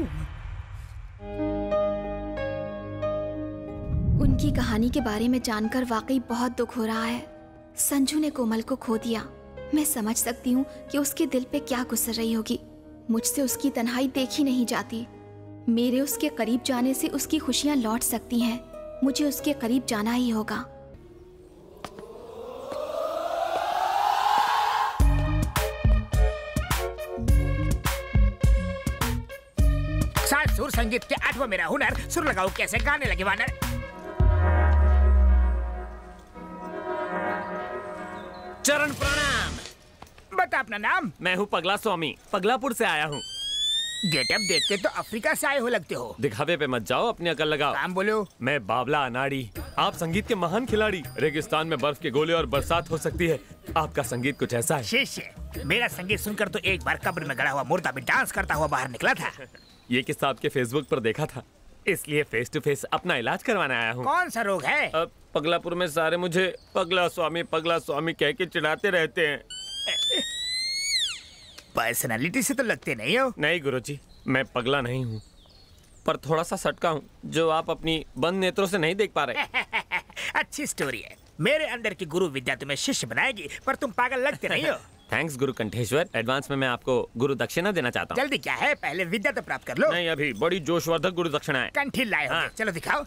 कोमल। उनकी कहानी के बारे में जानकर वाकई बहुत दुख हो रहा है। संजू ने कोमल को खो दिया। मैं समझ सकती हूँ कि उसके दिल पे क्या गुजर रही होगी। मुझसे उसकी तन्हाई देखी नहीं जाती। मेरे उसके करीब जाने से उसकी खुशियाँ लौट सकती हैं। मुझे उसके करीब जाना ही होगा। सात सुर संगीत के आठवा मेरा हुनर, सुर लगाओ कैसे गाने लगे वानर। चरण प्रणाम। बता अपना नाम। मैं हूँ पगला स्वामी, पगलापुर से आया हूँ। गेटअप देखते तो अफ्रीका से आए हो लगते हो। दिखावे पे मत जाओ, अपनी अकल लगाओ। काम बोलो। मैं बाबला अनाड़ी, आप संगीत के महान खिलाड़ी। रेगिस्तान में बर्फ के गोले और बरसात हो सकती है, आपका संगीत कुछ ऐसा है। शिष्य, मेरा संगीत सुनकर तो एक बार कब्र में गड़ा हुआ मुर्दा भी डांस करता हुआ बाहर निकला था। ये किस्सा आपके फेसबुक पर देखा था, इसलिए फेस टू फेस अपना इलाज करवाने आया हूँ। कौन सा रोग है? अब पगलापुर में सारे मुझे पगला स्वामी पगला स्वामी कह के चिढ़ाते रहते हैं। पर्सनालिटी से तो लगते नहीं हो। नहीं गुरुजी, मैं पगला नहीं हूँ, पर थोड़ा सा सटका हूँ जो आप अपनी बंद नेत्रों से नहीं देख पा रहे। अच्छी स्टोरी है। मेरे अंदर की गुरु विद्या तुम्हें शिष्य बनाएगी, पर तुम पागल लगते नहीं हो। थैंक्स गुरु कंठेश्वर। एडवांस में मैं आपको गुरु दक्षिणा देना चाहता हूँ। जल्दी क्या है, पहले विद्या तो प्राप्त कर लो। नहीं, अभी बड़ी जोशवर्धक गुरु दक्षिणा है। कंठी लाए हो? हाँ। चलो दिखाओ।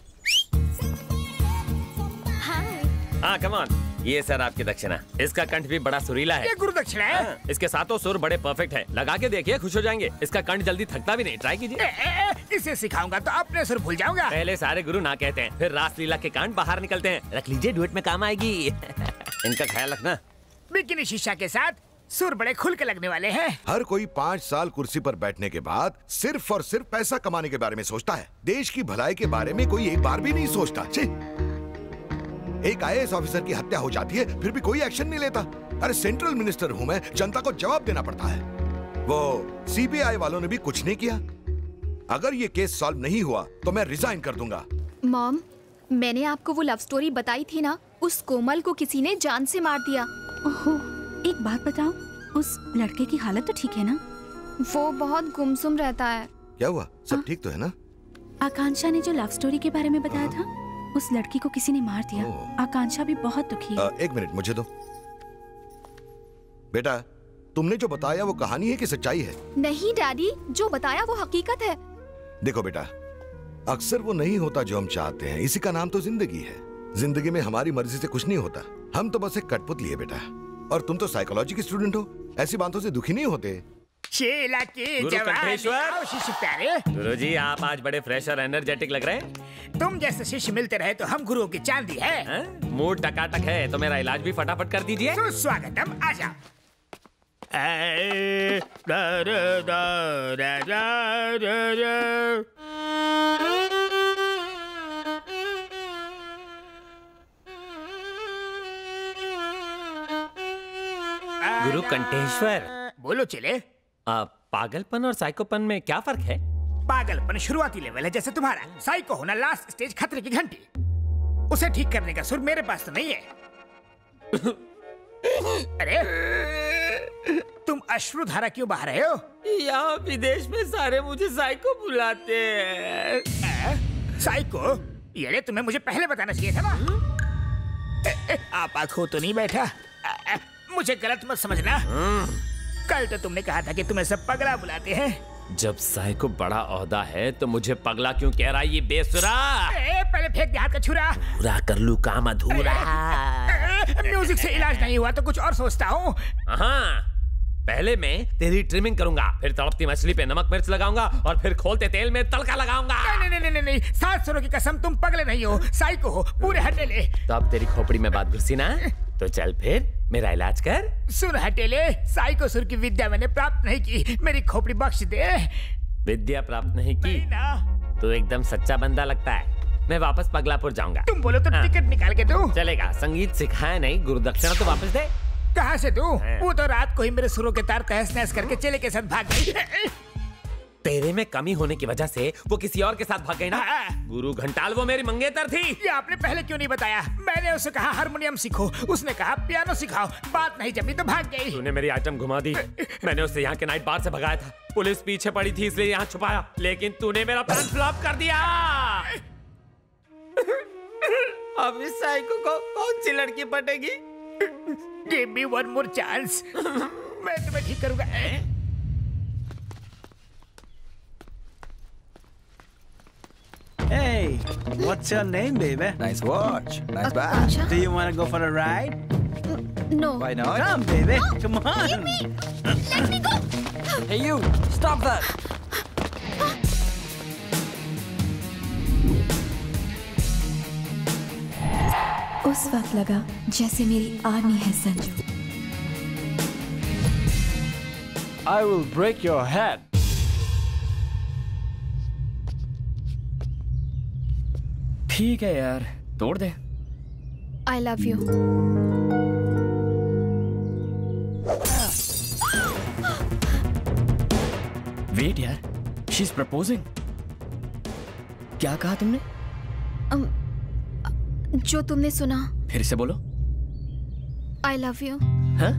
हाँ कम ऑन, ये सर आपकी दक्षिणा। इसका कंठ भी बड़ा सुरीला है। ये गुरु दक्षिणा है। हाँ। इसके सातों सुर बड़े परफेक्ट है, लगा के देखिए खुश हो जाएंगे। इसका कंठ जल्दी थकता भी नहीं, ट्राई कीजिए। इसे सिखाऊंगा तो अपने सुर भूल जाऊंगा। पहले सारे गुरु ना कहते हैं, फिर रास लीला के कंठ बाहर निकलते हैं। रख लीजिए, डुएट में काम आएगी। इनका ख्याल रखना। बिकिनी शीशा के साथ सुर बड़े खुल के लगने वाले हैं। हर कोई पाँच साल कुर्सी पर बैठने के बाद सिर्फ और सिर्फ पैसा कमाने के बारे में सोचता है। देश की भलाई के बारे में कोई एक बार भी नहीं सोचता। एक आई ए एस ऑफिसर की हत्या हो जाती है, फिर भी कोई एक्शन नहीं लेता। अरे सेंट्रल मिनिस्टर हूँ मैं, जनता को जवाब देना पड़ता है। वो सी बी आई वालों ने भी कुछ नहीं किया। अगर ये केस सॉल्व नहीं हुआ तो मैं रिजाइन कर दूंगा। मॉम, मैंने आपको वो लव स्टोरी बताई थी ना, उस कोमल को किसी ने जान से मार दिया। ओहो, एक बात बताओ, उस लड़के की हालत तो ठीक है ना? वो बहुत गुमसुम रहता है। क्या हुआ, सब ठीक तो है ना? आकांक्षा ने जो लव स्टोरी के बारे में बताया था, उस लड़की को किसी ने मार दिया। आकांक्षा भी बहुत दुखी है। एक मिनट मुझे दो। बेटा, तुमने जो बताया वो कहानी है कि सच्चाई है? नहीं डैडी, जो बताया वो हकीकत है। देखो बेटा, अक्सर वो नहीं होता जो हम चाहते हैं, इसी का नाम तो जिंदगी है। जिंदगी में हमारी मर्जी से कुछ नहीं होता, हम तो बस एक कठपुतली है बेटा। और तुम तो साइकोलॉजी की स्टूडेंट हो, ऐसी बातों से दुखी नहीं होते। शीला की गुरु कंठेश्वर। शिष्य प्यारे। गुरु जी, आप आज बड़े फ्रेश और एनर्जेटिक लग रहे हैं। तुम जैसे शिष्य मिलते रहे तो हम गुरुओं की चांदी है। मूड टकाटक है तो मेरा इलाज भी फटाफट कर दीजिए। स्वागतम, आ जाओ। गुरु कंठेश्वर। बोलो चले। आ, पागलपन और साइकोपन में क्या फर्क है? पागलपन शुरुआती लेवल है, जैसे तुम्हारा। साइको होना लास्ट स्टेज, खतरे की घंटी। उसे ठीक करने का सुर मेरे पास तो नहीं है। अरे तुम अश्रुधारा क्यों बहा रहे हो? यहाँ विदेश में सारे मुझे साइको बुलाते हैं। साइको? ये तुम्हें मुझे पहले बताना चाहिए था ना। आप आंखों तो नहीं बैठा? मुझे गलत मत समझना। कल तो तुमने कहा था कि तुम्हें सब पगला बुलाते हैं। जब साइको बड़ा औहदा है तो मुझे पगला क्यों कह रहा है ये बेसुरा? ए, पहले फेंक दे हाथ का छुरा। पूरा कर लूं काम अधूरा। म्यूजिक से इलाज नहीं हुआ तो कुछ और सोचता हूँ। पहले मैं तेरी ट्रिमिंग करूंगा, फिर तड़पती मछली पे नमक मिर्च लगाऊंगा, और फिर खोलते तेल में तड़का लगाऊंगा। नहीं नहीं नहीं नहीं, सात सुरों की कसम, तुम पगले नहीं हो, साइको हो, पूरे हटेले। तो अब तेरी खोपड़ी में बात घुसी ना, तो चल फिर मेरा इलाज कर। सुन हटेले, साइको सुर की विद्या मैंने प्राप्त नहीं की, मेरी खोपड़ी बख्श दे। विद्या प्राप्त नहीं की ना? तो एकदम सच्चा बंदा लगता है। मैं वापस पगलापुर जाऊंगा। तुम बोलो तो टिकट निकाल के दूं? चलेगा, संगीत सिखाया नहीं, गुरु दक्षिणा तो वापस दे। कहाँ से दूं? वो तो रात को ही मेरे सुरों के तार तहस नहस करके चेले के साथ भाग गई। तेरे में कमी होने की वजह से वो किसी और के साथ भाग गई ना। गुरु घंटाल वो मेरी मंगेतर थी। ये आपने पहले क्यों नहीं बताया? मैंने उसे कहा हारमोनियम सीखो, उसने कहा पियानो सिखाओ, बात नहीं जमी तो भाग गई। तूने मेरी आइटम घुमा दी। मैंने उसे यहाँ के नाइट बार से भगाया था, पुलिस पीछे पड़ी थी इसलिए यहाँ छुपाया, लेकिन तूने मेरा प्लान फ्लॉप कर दिया। अब इस साइको को कौन सी लड़की पटेगी? Give me one more chance, मैं तुम्हें ठीक करूंगा। Hey, what's your name, baby? Nice watch, nice bag. Do you want to go for a ride? No. Why not? Come, baby. No, come on. Leave me. Let me go. Hey, you. Stop that. उस वक्त लगा जैसे मेरी आर्मी है Sanju. I will break your head. ठीक है यार, तोड़ दे। I love you. Wait यार, she's proposing. क्या कहा तुमने? Um, जो तुमने सुना। फिर से बोलो। I love you. हाँ?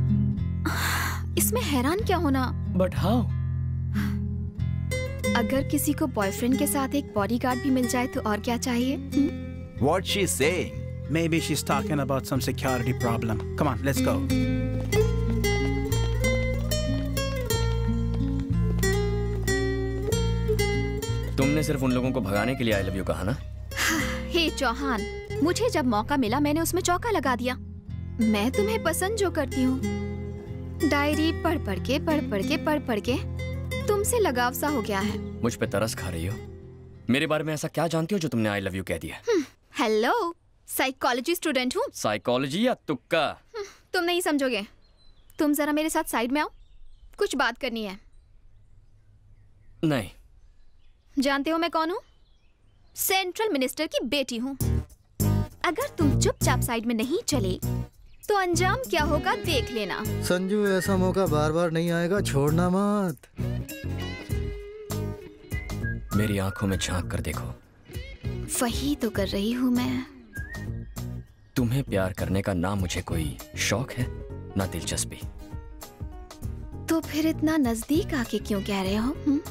इसमें हैरान क्या होना? But how? अगर किसी को बॉयफ्रेंड के साथ एक बॉडीगार्ड भी मिल जाए तो और क्या चाहिए? What she saying? Maybe she's talking about some security problem. Come on, let's go. तुमने सिर्फ उन लोगों को भगाने के लिए आई लव यू कहा ना? हे चौहान, मुझे जब मौका मिला मैंने उसमें चौका लगा दिया। मैं तुम्हें पसंद जो करती हूँ, डायरी पढ़ पढ़ के पढ़ पढ़ के पढ़ पढ़ के तुमसे लगाव सा हो गया है। मुझ पे तरस खा रही हो? मेरे बारे में ऐसा क्या जानती हो जो तुमने आई लव यू कह दिया? हेलो, साइकोलॉजी स्टूडेंट हूँ। साइकोलॉजी या तुक्का? तुम नहीं समझोगे। तुम जरा मेरे साथ साइड में आओ, कुछ बात करनी है। नहीं। जानते हो मैं कौन हूँ? सेंट्रल मिनिस्टर की बेटी हूँ। अगर तुम चुपचाप साइड में नहीं चले तो अंजाम क्या होगा देख लेना। संजू, ऐसा मौका बार बार नहीं आएगा, छोड़ना मत। मेरी आंखों में झांक कर देखो। वही तो कर रही हूँ मैं। तुम्हें प्यार करने का ना मुझे कोई शौक है ना दिलचस्पी। तो फिर इतना नजदीक आके क्यों कह रहे हो? हुँ?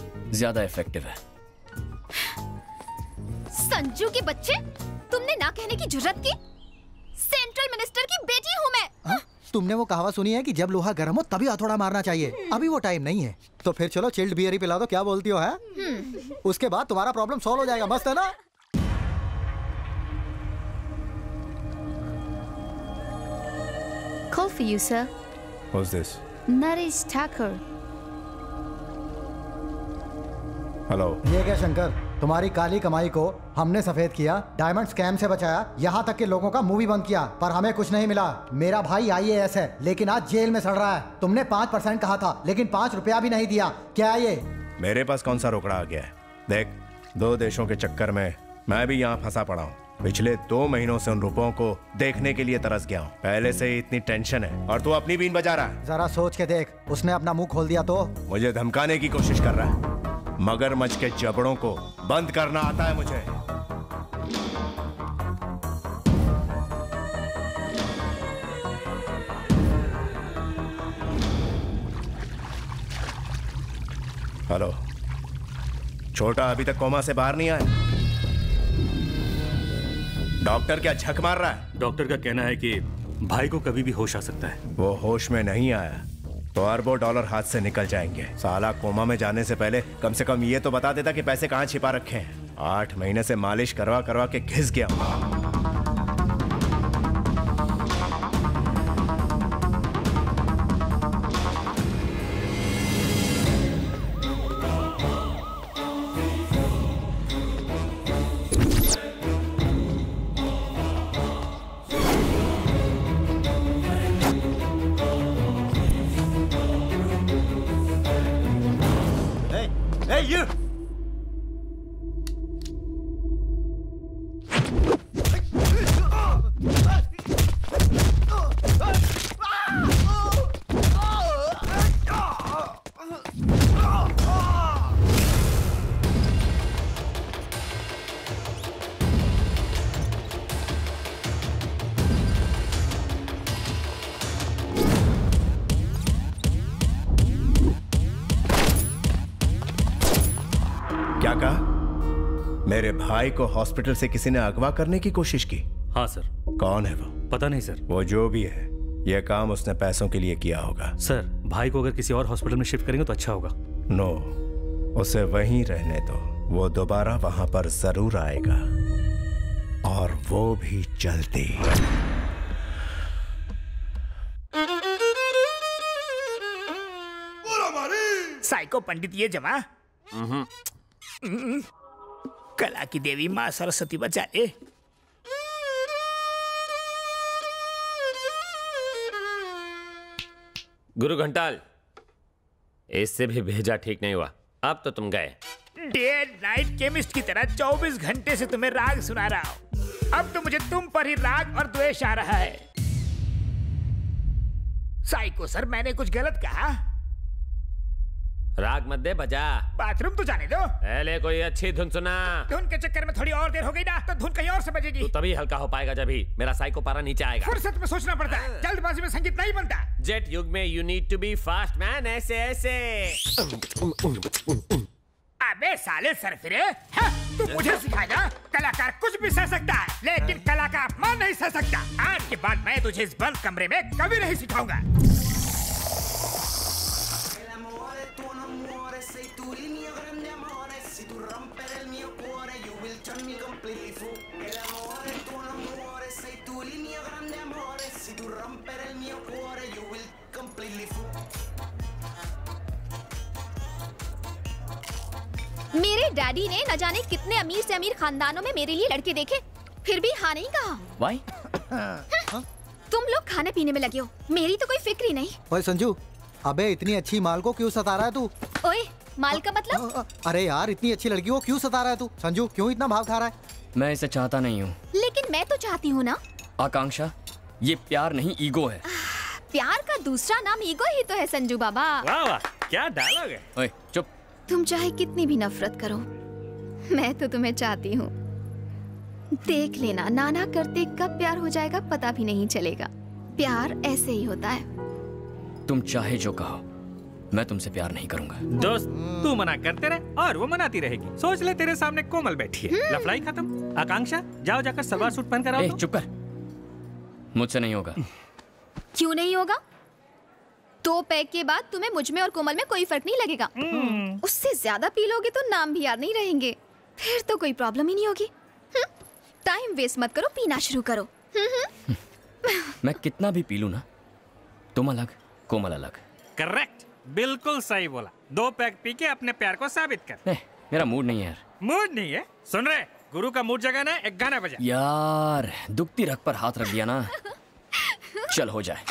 ज्यादा इफेक्टिव है। संजू के बच्चे, तुमने ना कहने की जुर्रत की? सेंट्रल मिनिस्टर की बेटी हूँ मैं। हा? तुमने वो कहावत सुनी है कि जब लोहा गर्म हो तभी हथौड़ा मारना चाहिए? अभी वो टाइम नहीं है, तो फिर चलो चिल्ड बियर ही पिला दो, क्या बोलती हो? है उसके बाद तुम्हारा प्रॉब्लम सॉल्व हो जाएगा। मस्त है ना? Call for you, sir. Who's this? Naresh Thakur. Hello. ये क्या शंकर, तुम्हारी काली कमाई को हमने सफेद किया, डायमंड स्कैम से बचाया, यहाँ तक कि लोगों का मूवी बंद किया, पर हमें कुछ नहीं मिला। मेरा भाई आई ए एस है लेकिन आज जेल में सड़ रहा है। तुमने पाँच परसेंट कहा था लेकिन पाँच रुपया भी नहीं दिया। क्या ये मेरे पास कौन सा रोकड़ा आ गया है? देख, दो देशों के चक्कर में मैं भी यहाँ फंसा पड़ा हूँ। पिछले दो महीनों से उन रुपयों को देखने के लिए तरस गया हूँ। पहले से ही इतनी टेंशन है और तू अपनी बीन बजा रहा है। जरा सोच के देख, उसने अपना मुंह खोल दिया तो। मुझे धमकाने की कोशिश कर रहा है। मगरमच्छ के जबड़ों को बंद करना आता है मुझे। हेलो, छोटा अभी तक कोमा से बाहर नहीं आया। डॉक्टर क्या झक मार रहा है? डॉक्टर का कहना है कि भाई को कभी भी होश आ सकता है। वो होश में नहीं आया तो अरबों डॉलर हाथ से निकल जाएंगे। साला कोमा में जाने से पहले कम से कम ये तो बता देता कि पैसे कहाँ छिपा रखे हैं। आठ महीने से मालिश करवा करवा के घिस गया। क्या कहा? मेरे भाई को हॉस्पिटल से किसी ने अगवा करने की कोशिश की? हाँ सर। कौन है वो? पता नहीं सर। वो जो भी है, यह काम उसने पैसों के लिए किया होगा। सर, भाई को अगर किसी और हॉस्पिटल में शिफ्ट करेंगे तो अच्छा होगा। नो, उसे वहीं रहने दो। वो दोबारा वहां पर जरूर आएगा, और वो भी जल्दी। साइको पंडित ये जमा कला की देवी माँ सरस्वती बचा ले। गुरु घंटाल, इससे भी भेजा ठीक नहीं हुआ। अब तो तुम गए। डे नाइट केमिस्ट की तरह चौबीस घंटे से तुम्हें राग सुना रहा हूं। अब तो मुझे तुम पर ही राग और द्वेष आ रहा है। साइको सर, मैंने कुछ गलत कहा? राग मत दे, बजा। बाथरूम तो जाने दो, पहले कोई अच्छी धुन सुना। धुन के चक्कर में थोड़ी और देर हो गई ना, तो धुन कहीं और से बजेगी। तू तभी हल्का हो पाएगा जब ही मेरा साइको पारा नीचे आएगा। फुर्सत में सोचना पड़ता है, जल्दबाजी में संगीत नहीं बनता। जेट युग में you need to be fast man. ऐसे ऐसे अबे साले सरफिरे, तू मुझे सिखाएगा? कलाकार कुछ भी सह सकता है, लेकिन कला का अपमान नहीं सह सकता। आज के बाद मैं तुझे इस बंद कमरे में कभी नहीं सिखाऊंगा। मेरे डैडी ने न जाने कितने अमीर से अमीर खानदानों में मेरे लिए लड़के देखे, फिर भी हाँ नहीं कहा। वाई? हाँ? तुम लोग खाने पीने में लगे हो, मेरी तो कोई फिक्र ही नहीं। ओए संजू, अबे इतनी अच्छी माल को क्यों सता रहा है तू? ओए माल का मतलब? अरे यार, इतनी अच्छी लड़की को क्यों सता रहा है तू? संजू, क्यों इतना भाव खा रहा है? मैं इसे चाहता नहीं हूँ। लेकिन मैं तो चाहती हूँ ना। आकांक्षा, ये प्यार नहीं ईगो है। प्यार का दूसरा नाम ईगो ही तो है संजू बाबा। वाह वाह, क्या डायलॉग है। ओए चुप। तुम चाहे कितनी भी नफरत करो, मैं तो तुम्हें चाहती हूँ। देख लेना, नाना करते कब प्यार हो जाएगा पता भी नहीं चलेगा। प्यार ऐसे ही होता है। तुम चाहे जो कहो, मैं तुमसे प्यार नहीं करूँगा। दोस्त, तू मना करते रहे और वो मनाती रहेगी। सोच ले, तेरे सामने कोमल बैठी है। लफड़ाई खत्म। आकांक्षा, जाओ जाकर सलवार सूट पहन कर आओ। चुप कर, मुझसे नहीं होगा। क्यों नहीं होगा? दो पैक के बाद तुम्हें मुझ में और कोमल में कोई फर्क नहीं लगेगा। mm. उससे ज्यादा पी लोगे तो नाम भी याद नहीं रहेंगे, फिर तो कोई प्रॉब्लम ही नहीं होगी। टाइम वेस्ट मत करो, पीना शुरू करो। मैं कितना भी पी लूं ना, तुम अलग, कोमल अलग। करेक्ट, बिल्कुल सही बोला। दो पैक पी के अपने प्यार को साबित कर। नहीं, मेरा मूड नहीं है यार। मूड नहीं है? सुन रहे, गुरु का मूड जगाना है, एक गाना बजा। यार, दुखती रख पर हाथ रख दिया ना। चल हो जाए।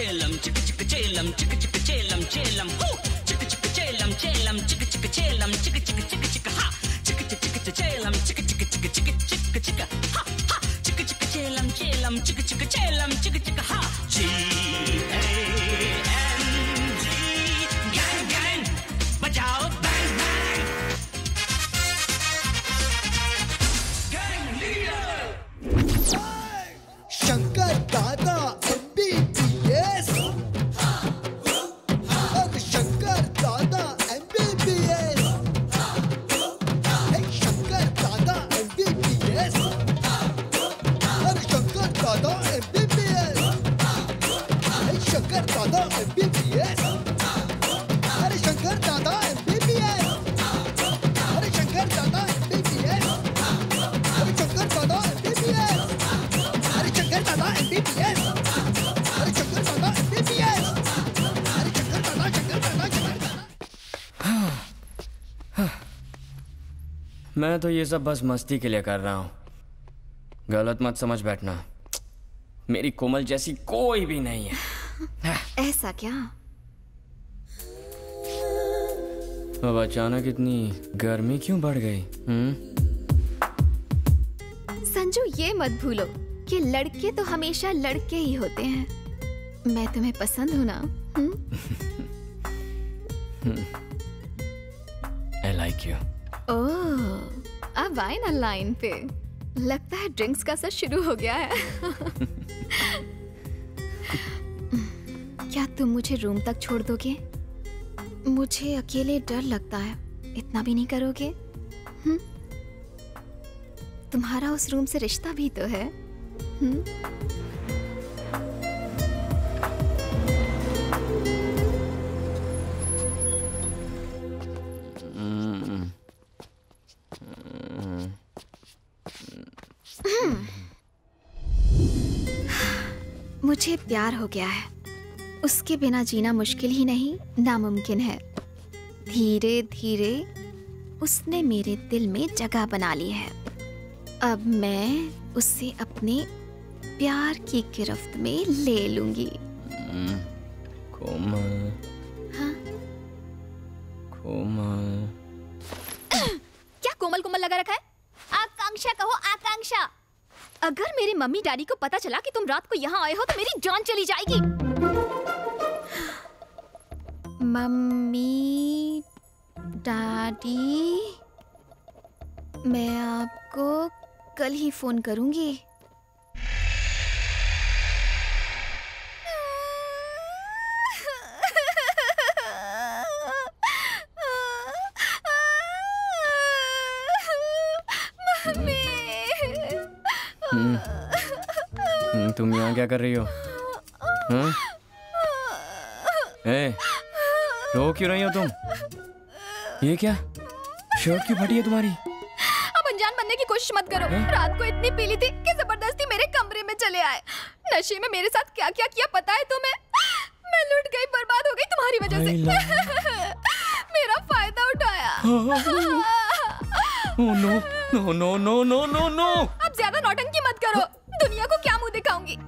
चेलम चिक चिक चेलम चिक चिक चेलम चेलम चिक चिक चेलम चेलम चिक चिक चेलम चिक चिक चिक चिक हा चिक चिक चिक चेलम चिक चिक चिक चिक चिक चिक हा हा चिक चिक चेलम चेलम चिक चिक चेलम चिक चिक हा जी ए एम जी गैंग गैंग बजाओ bang bang gang leader Shankar दादा मैं तो ये सब बस मस्ती के लिए कर रहा हूँ, गलत मत समझ बैठना। मेरी कोमल जैसी कोई भी नहीं है। ऐसा क्या? अब अचानक इतनी गर्मी क्यों बढ़ गई? हम्म? संजू, ये मत भूलो कि लड़के तो हमेशा लड़के ही होते हैं। मैं तुम्हें पसंद हूँ ना? I like you. ओह, अब आए ना लाइन पे, लगता है ड्रिंक्स का सर शुरू हो गया है। क्या तुम मुझे रूम तक छोड़ दोगे? मुझे अकेले डर लगता है, इतना भी नहीं करोगे? हुँ? तुम्हारा उस रूम से रिश्ता भी तो है। हुँ? मुझे प्यार हो गया है, उसके बिना जीना मुश्किल ही नहीं नामुमकिन है। धीरे धीरे उसने मेरे दिल में जगह बना ली है। अब मैं उसे अपने प्यार की गिरफ्त में ले लूंगी। कोमल, हाँ? कोमल। क्या कोमल कोमल लगा रखा है? आकांक्षा कहो, आकांक्षा। अगर मेरे मम्मी डैडी को पता चला कि तुम रात को यहाँ आए हो तो मेरी जान चली जाएगी। मम्मी डैडी, मैं आपको कल ही फोन करूंगी। तुम यहाँ क्या कर रही हो? हाँ? ए, रो क्यों रही हो तुम? ये क्या? शर्ट क्यों फटी है तुम्हारी? बनने की कोशिश मत करो। है? रात को इतनी पीली थी कि जबरदस्ती मेरे कमरे में चले आए। नशे में मेरे साथ क्या क्या किया पता है तुम्हें? मैं लूट गई, बर्बाद हो गई तुम्हारी वजह से। मेरा फायदा उठाया। Oh no no no no no no no. अब ज्यादा नौटंकी मत करो, दुनिया को क्या मुंह दिखाऊंगी।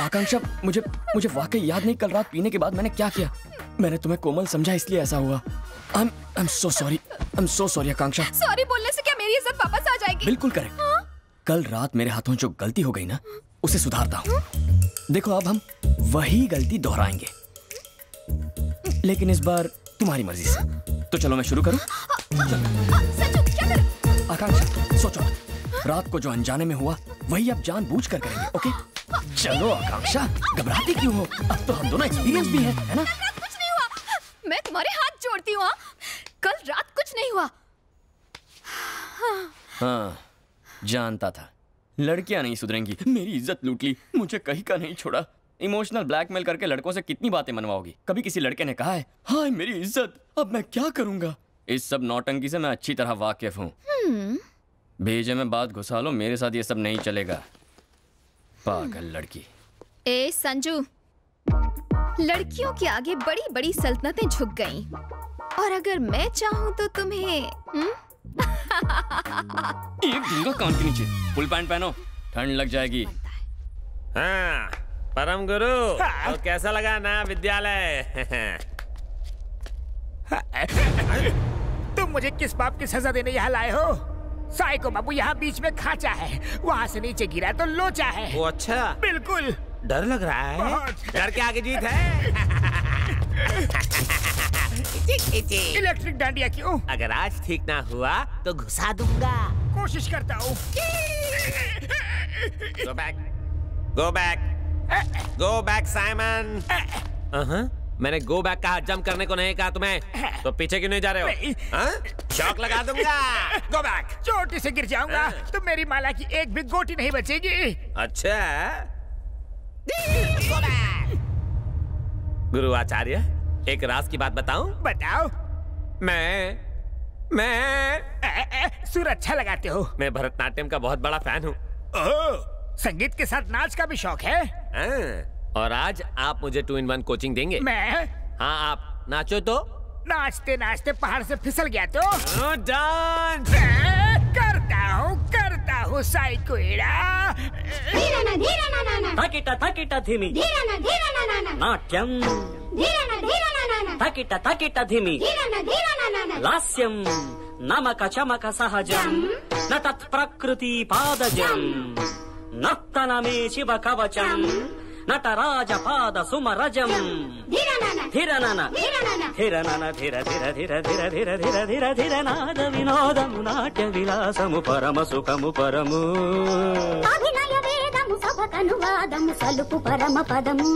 आकांक्षा, मुझे मुझे वाकई याद नहीं कल रात पीने के बाद मैंने क्या किया। मैंने तुम्हें कोमल समझा इसलिए ऐसा हुआ। I'm I'm so sorry, I'm so sorry Akanksha. Sorry बोलने से क्या मेरी इज्जत वापस आ जाएगी? बिल्कुल करेक्ट। हाँ? कल रात मेरे हाथों जो गलती हो गई ना, उसे सुधारता हूँ। देखो अब हम वही गलती दोहराएंगे, लेकिन इस बार तुम्हारी मर्जी से। हाँ? तो चलो मैं शुरू करूँ। आकांक्षा सोचो, रात को जो अनजाने में हुआ वही आप जानबूझकर करेंगे, ओके? चलो आकांक्षा, घबराती क्यों हो? अब तो हम दोनों एक्सपीरियंस भी है, है ना? कुछ नहीं हुआ, मैं तुम्हारे हाथ जोड़ती हूँ। कल रात कुछ नहीं हुआ। हाँ, जानता था लड़कियाँ नहीं सुधरेंगी। मेरी इज्जत लूट ली, मुझे कहीं का नहीं छोड़ा। इमोशनल ब्लैकमेल करके लड़कों से कितनी बातें मनवाओगी? कभी किसी लड़के ने कहा है हाय मेरी इज्जत? अब मैं क्या करूँगा? इस सब नौटंकी से मैं अच्छी तरह वाकिफ हूँ। भेजे में बात घुसा लो, मेरे साथ ये सब नहीं चलेगा। पागल लड़की। ए संजू, लड़कियों के आगे बड़ी बड़ी सल्तनतें झुक गईं, और अगर मैं चाहूँ तो तुम्हें एक दूंगा कान के नीचे। फुल पैंट पहनो, ठंड लग जाएगी। हाँ, परम गुरु, तो कैसा लगा ना विद्यालय? तुम मुझे किस पाप की सजा देने यहाँ लाए हो? साइको बाबू यहाँ बीच में खाचा है, वहाँ से नीचे गिरा तो लोचा है। वो अच्छा, बिल्कुल। डर लग रहा है, डर के आगे जीत है। इलेक्ट्रिक डांडिया क्यों? अगर आज ठीक ना हुआ तो घुसा दूंगा। कोशिश करता हूँ। Go back, go back, go back Simon. हाँ, मैंने गो बैक कहा, जंप करने को नहीं कहा तुम्हें। तो पीछे क्यों नहीं जा रहे हो? हाँ? शॉक लगा दूंगा। Go back. चोटी से गिर जाऊंगा तो मेरी माला की एक भी गोटी नहीं बचेगी। अच्छा, गो बैक। गुरु आचार्य, एक राज की बात बताऊं? बताओ। मैं मैं सुर अच्छा लगाते हो। मैं भरतनाट्यम का बहुत बड़ा फैन हूँ। संगीत के साथ नाच का भी शौक है। और आज आप मुझे टू इन वन कोचिंग देंगे। मैं? हाँ, आप नाचो तो। नाचते नाचते पहाड़ से फिसल गया तो। ओ, डांस करता हूँ करता हूँ साइको। थकिता थकिता धीमी नाट्यम, थकिता थकिता धीमी लास्यम, नमक चमक सहजम, न तत् प्रकृति पादजम, नर्तन में शिव कवचम, नटराज पाद सुमरजम। धिर नाना धिर नाना धिर धिर धिर धिर धिर धिर धिर धिर नाद विनोदमु नाट्य विलासमु परम सुखमु परमु अभिनय वेदमु सभकनुवादमु सलुपु परम पदमु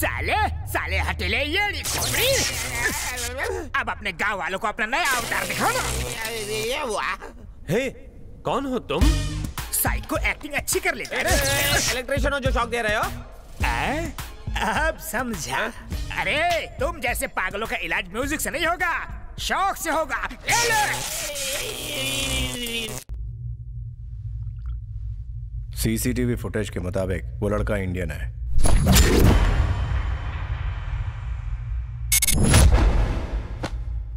साले साले हटेले ये अब अपने गांव वालों को अपना नया अवतार दिखाओ ना। हे कौन हो तुम? साइको एक्टिंग अच्छी कर लेते हो। इलेक्ट्रिशियन हो जो शौक दे रहे हो। आ, अब समझा। अरे तुम जैसे पागलों का इलाज म्यूजिक से नहीं होगा, शौक से होगा। सीसीटीवी फुटेज के मुताबिक वो लड़का इंडियन है।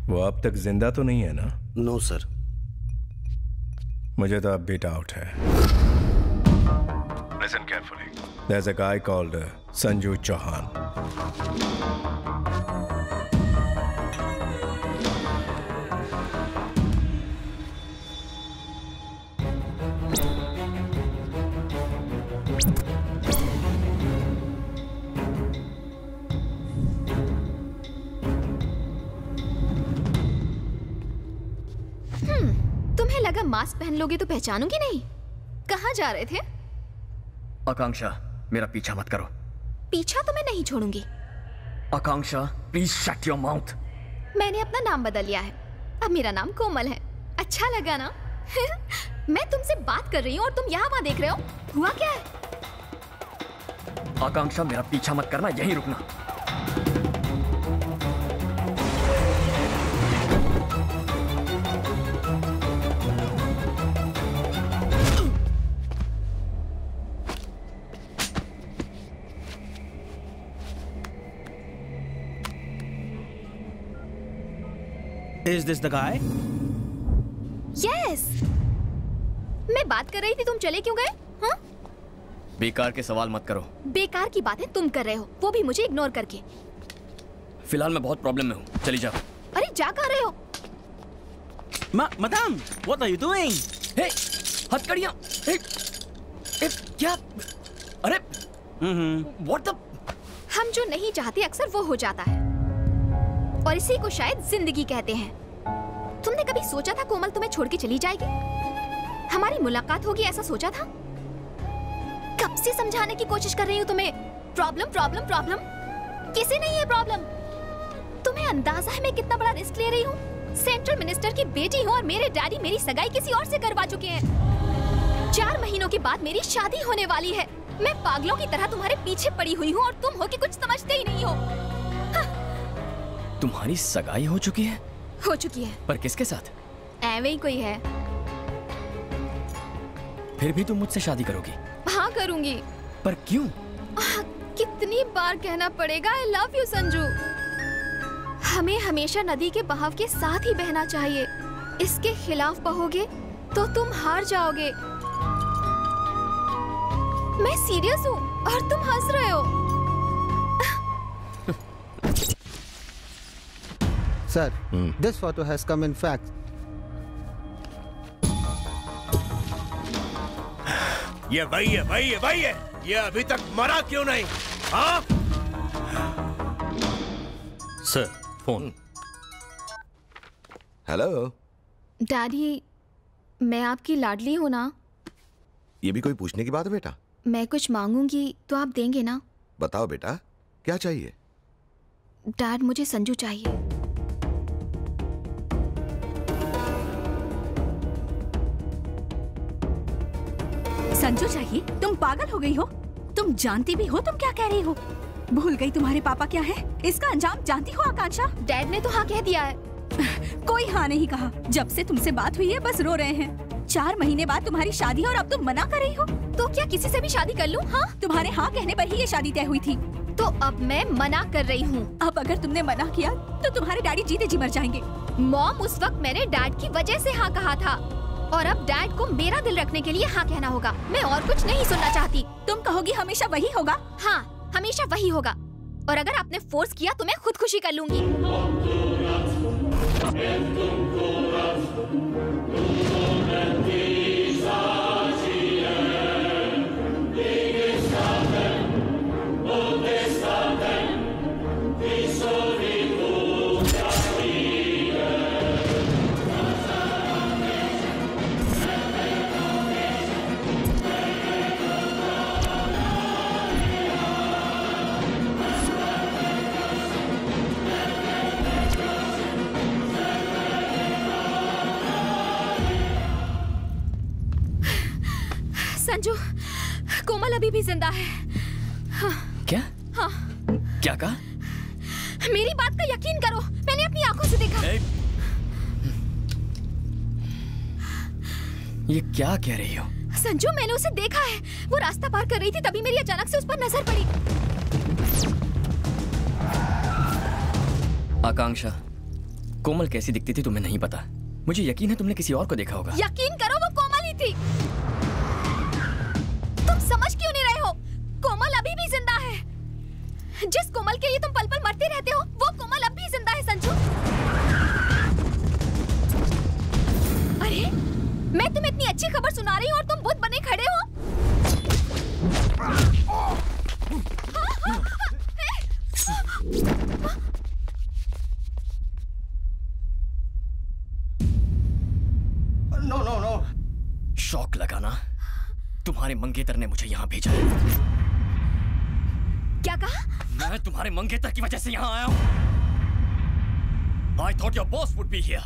वो अब तक जिंदा तो नहीं है ना? No sir. मुझे तो अब भी डाउट है। Listen carefully. There's a guy called Sanju Chauhan. अगर मास्क पहन लोगे तो पहचानूंगी नहीं। कहाँ जा रहे थे? आकांक्षा, मेरा पीछा मत करो। पीछा तो मैं नहीं छोड़ूंगी। Akanksha, please shut your mouth. मैंने अपना नाम बदल लिया है, अब मेरा नाम कोमल है। अच्छा लगा ना? मैं तुमसे बात कर रही हूँ और तुम यहाँ वहाँ देख रहे हो, हुआ क्या है? आकांक्षा, मेरा पीछा मत करना, यहीं रुकना। Is this the guy? Yes. मैं बात कर रही थी, तुम चले क्यों गए? हाँ? बेकार के सवाल मत करो। बेकार की बातें तुम कर रहे हो, वो भी मुझे इग्नोर करके। फिलहाल मैं बहुत प्रॉब्लम में हूँ, चली जाओ। अरे जा कहाँ रहे हो? Ma, madam, what are you doing? Hey, हथकड़ियाँ। Hey, hey, क्या? अरे, हम्म, what the? हम जो नहीं चाहते अक्सर वो हो जाता है, और इसी को शायद जिंदगी कहते हैं। तुमने कभी सोचा था कोमल तुम्हें छोड़ के चली जाएगी? हमारी मुलाकात होगी ऐसा सोचा था? कब से समझाने की कोशिश कर रही हूँ तुम्हें। प्रॉब्लम प्रॉब्लम प्रॉब्लम किसे नहीं है प्रॉब्लम? तुम्हें अंदाजा है मैं कितना बड़ा रिस्क ले रही हूँ? सेंट्रल मिनिस्टर की बेटी हूँ और मेरे डैडी मेरी सगाई किसी और से करवा चुके हैं। चार महीनों के बाद मेरी शादी होने वाली है। मैं पागलों की तरह तुम्हारे पीछे पड़ी हुई हूँ और तुम हो कि कुछ समझते ही नहीं हो। तुम्हारी सगाई हो चुकी है? हो चुकी है। पर किसके साथ? ऐवे ही कोई है। फिर भी तुम मुझसे शादी करोगी? हाँ करूंगी। पर क्यों? आ, कितनी बार कहना पड़ेगा आई लव यू संजू? हमें हमेशा नदी के बहाव के साथ ही बहना चाहिए। इसके खिलाफ बहोगे तो तुम हार जाओगे। मैं सीरियस हूँ और तुम हंस रहे हो। Sir, hmm. this photo has come in fact. ये वही है, वही है, वही है। ये अभी तक मरा क्यों नहीं? हाँ? Sir, phone. Hello. Daddy, मैं आपकी लाडली हूँ ना? ये भी कोई पूछने की बात है बेटा? मैं कुछ मांगूंगी तो आप देंगे ना? बताओ बेटा, क्या चाहिए? Dad, मुझे संजू चाहिए। संजू चाहिए? तुम पागल हो गई हो? तुम जानती भी हो तुम क्या कह रही हो? भूल गई तुम्हारे पापा क्या है? इसका अंजाम जानती हो आकांक्षा? डैड ने तो हाँ कह दिया है। कोई हाँ नहीं कहा। जब से तुमसे बात हुई है बस रो रहे हैं। चार महीने बाद तुम्हारी शादी है और अब तुम मना कर रही हो। तो क्या किसी से भी शादी कर लूँ? हाँ, तुम्हारे हाँ कहने पर ही ये शादी तय हुई थी। तो अब मैं मना कर रही हूँ। अब अगर तुमने मना किया तो तुम्हारे डैडी जीते जी मर जाएंगे। मॉम, उस वक्त मैंने डैड की वजह से हाँ कहा था, और अब डैड को मेरा दिल रखने के लिए हाँ कहना होगा। मैं और कुछ नहीं सुनना चाहती। तुम कहोगी हमेशा वही होगा? हाँ, हमेशा वही होगा। और अगर आपने फोर्स किया तो मैं खुदकुशी कर लूंगी। संजू, कोमल अभी भी जिंदा है। हाँ। क्या? हाँ। क्या कहा? मेरी बात का यकीन करो, मैंने अपनी आंखों से देखा। ये क्या कह रही हो? संजू मैंने उसे देखा है, वो रास्ता पार कर रही थी तभी मेरी अचानक से उस पर नजर पड़ी। आकांक्षा, कोमल कैसी दिखती थी तुम्हें नहीं पता, मुझे यकीन है तुमने किसी और को देखा होगा। यकीन करो वो कोमल ही थी। तुम समझ क्यों नहीं रहे हो, कोमल अभी भी जिंदा है। जिस कोमल के लिए तुम पल पल मरते रहते हो वो कोमल अब भी जिंदा है संजू। अरे मैं तुम्हें इतनी अच्छी खबर सुना रही हूँ और तुम भूत बने खड़े हो। नो नो नो शौक लगाना, तुम्हारे मंगेतर ने मुझे यहाँ भेजा है। क्या कहा? मैं तुम्हारे मंगेतर की वजह से यहाँ आया हूँ। I thought your boss would be here.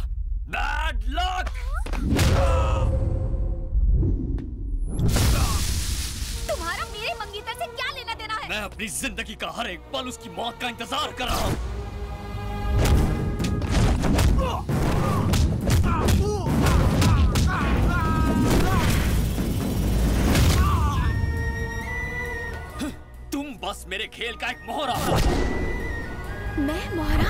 Bad luck. तुम्हारा मेरे मंगेतर से क्या लेना देना है? मैं अपनी जिंदगी का हर एक पल उसकी मौत का इंतजार कर रहा हूँ। बस मेरे खेल का एक मोहरा। मैं मोहरा?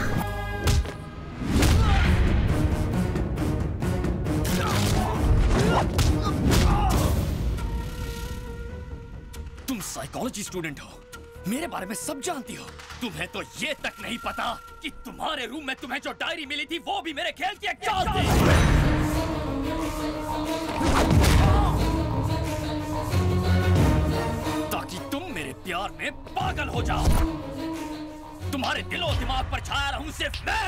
तुम साइकोलॉजी स्टूडेंट हो, मेरे बारे में सब जानती हो। तुम्हें तो ये तक नहीं पता कि तुम्हारे रूम में तुम्हें जो डायरी मिली थी वो भी मेरे खेल की एक चाल थी, ताकि तुम मेरे प्यार में पागल हो जाओ। तुम्हारे दिलो दिमाग पर छाया रहूं सिर्फ मैं,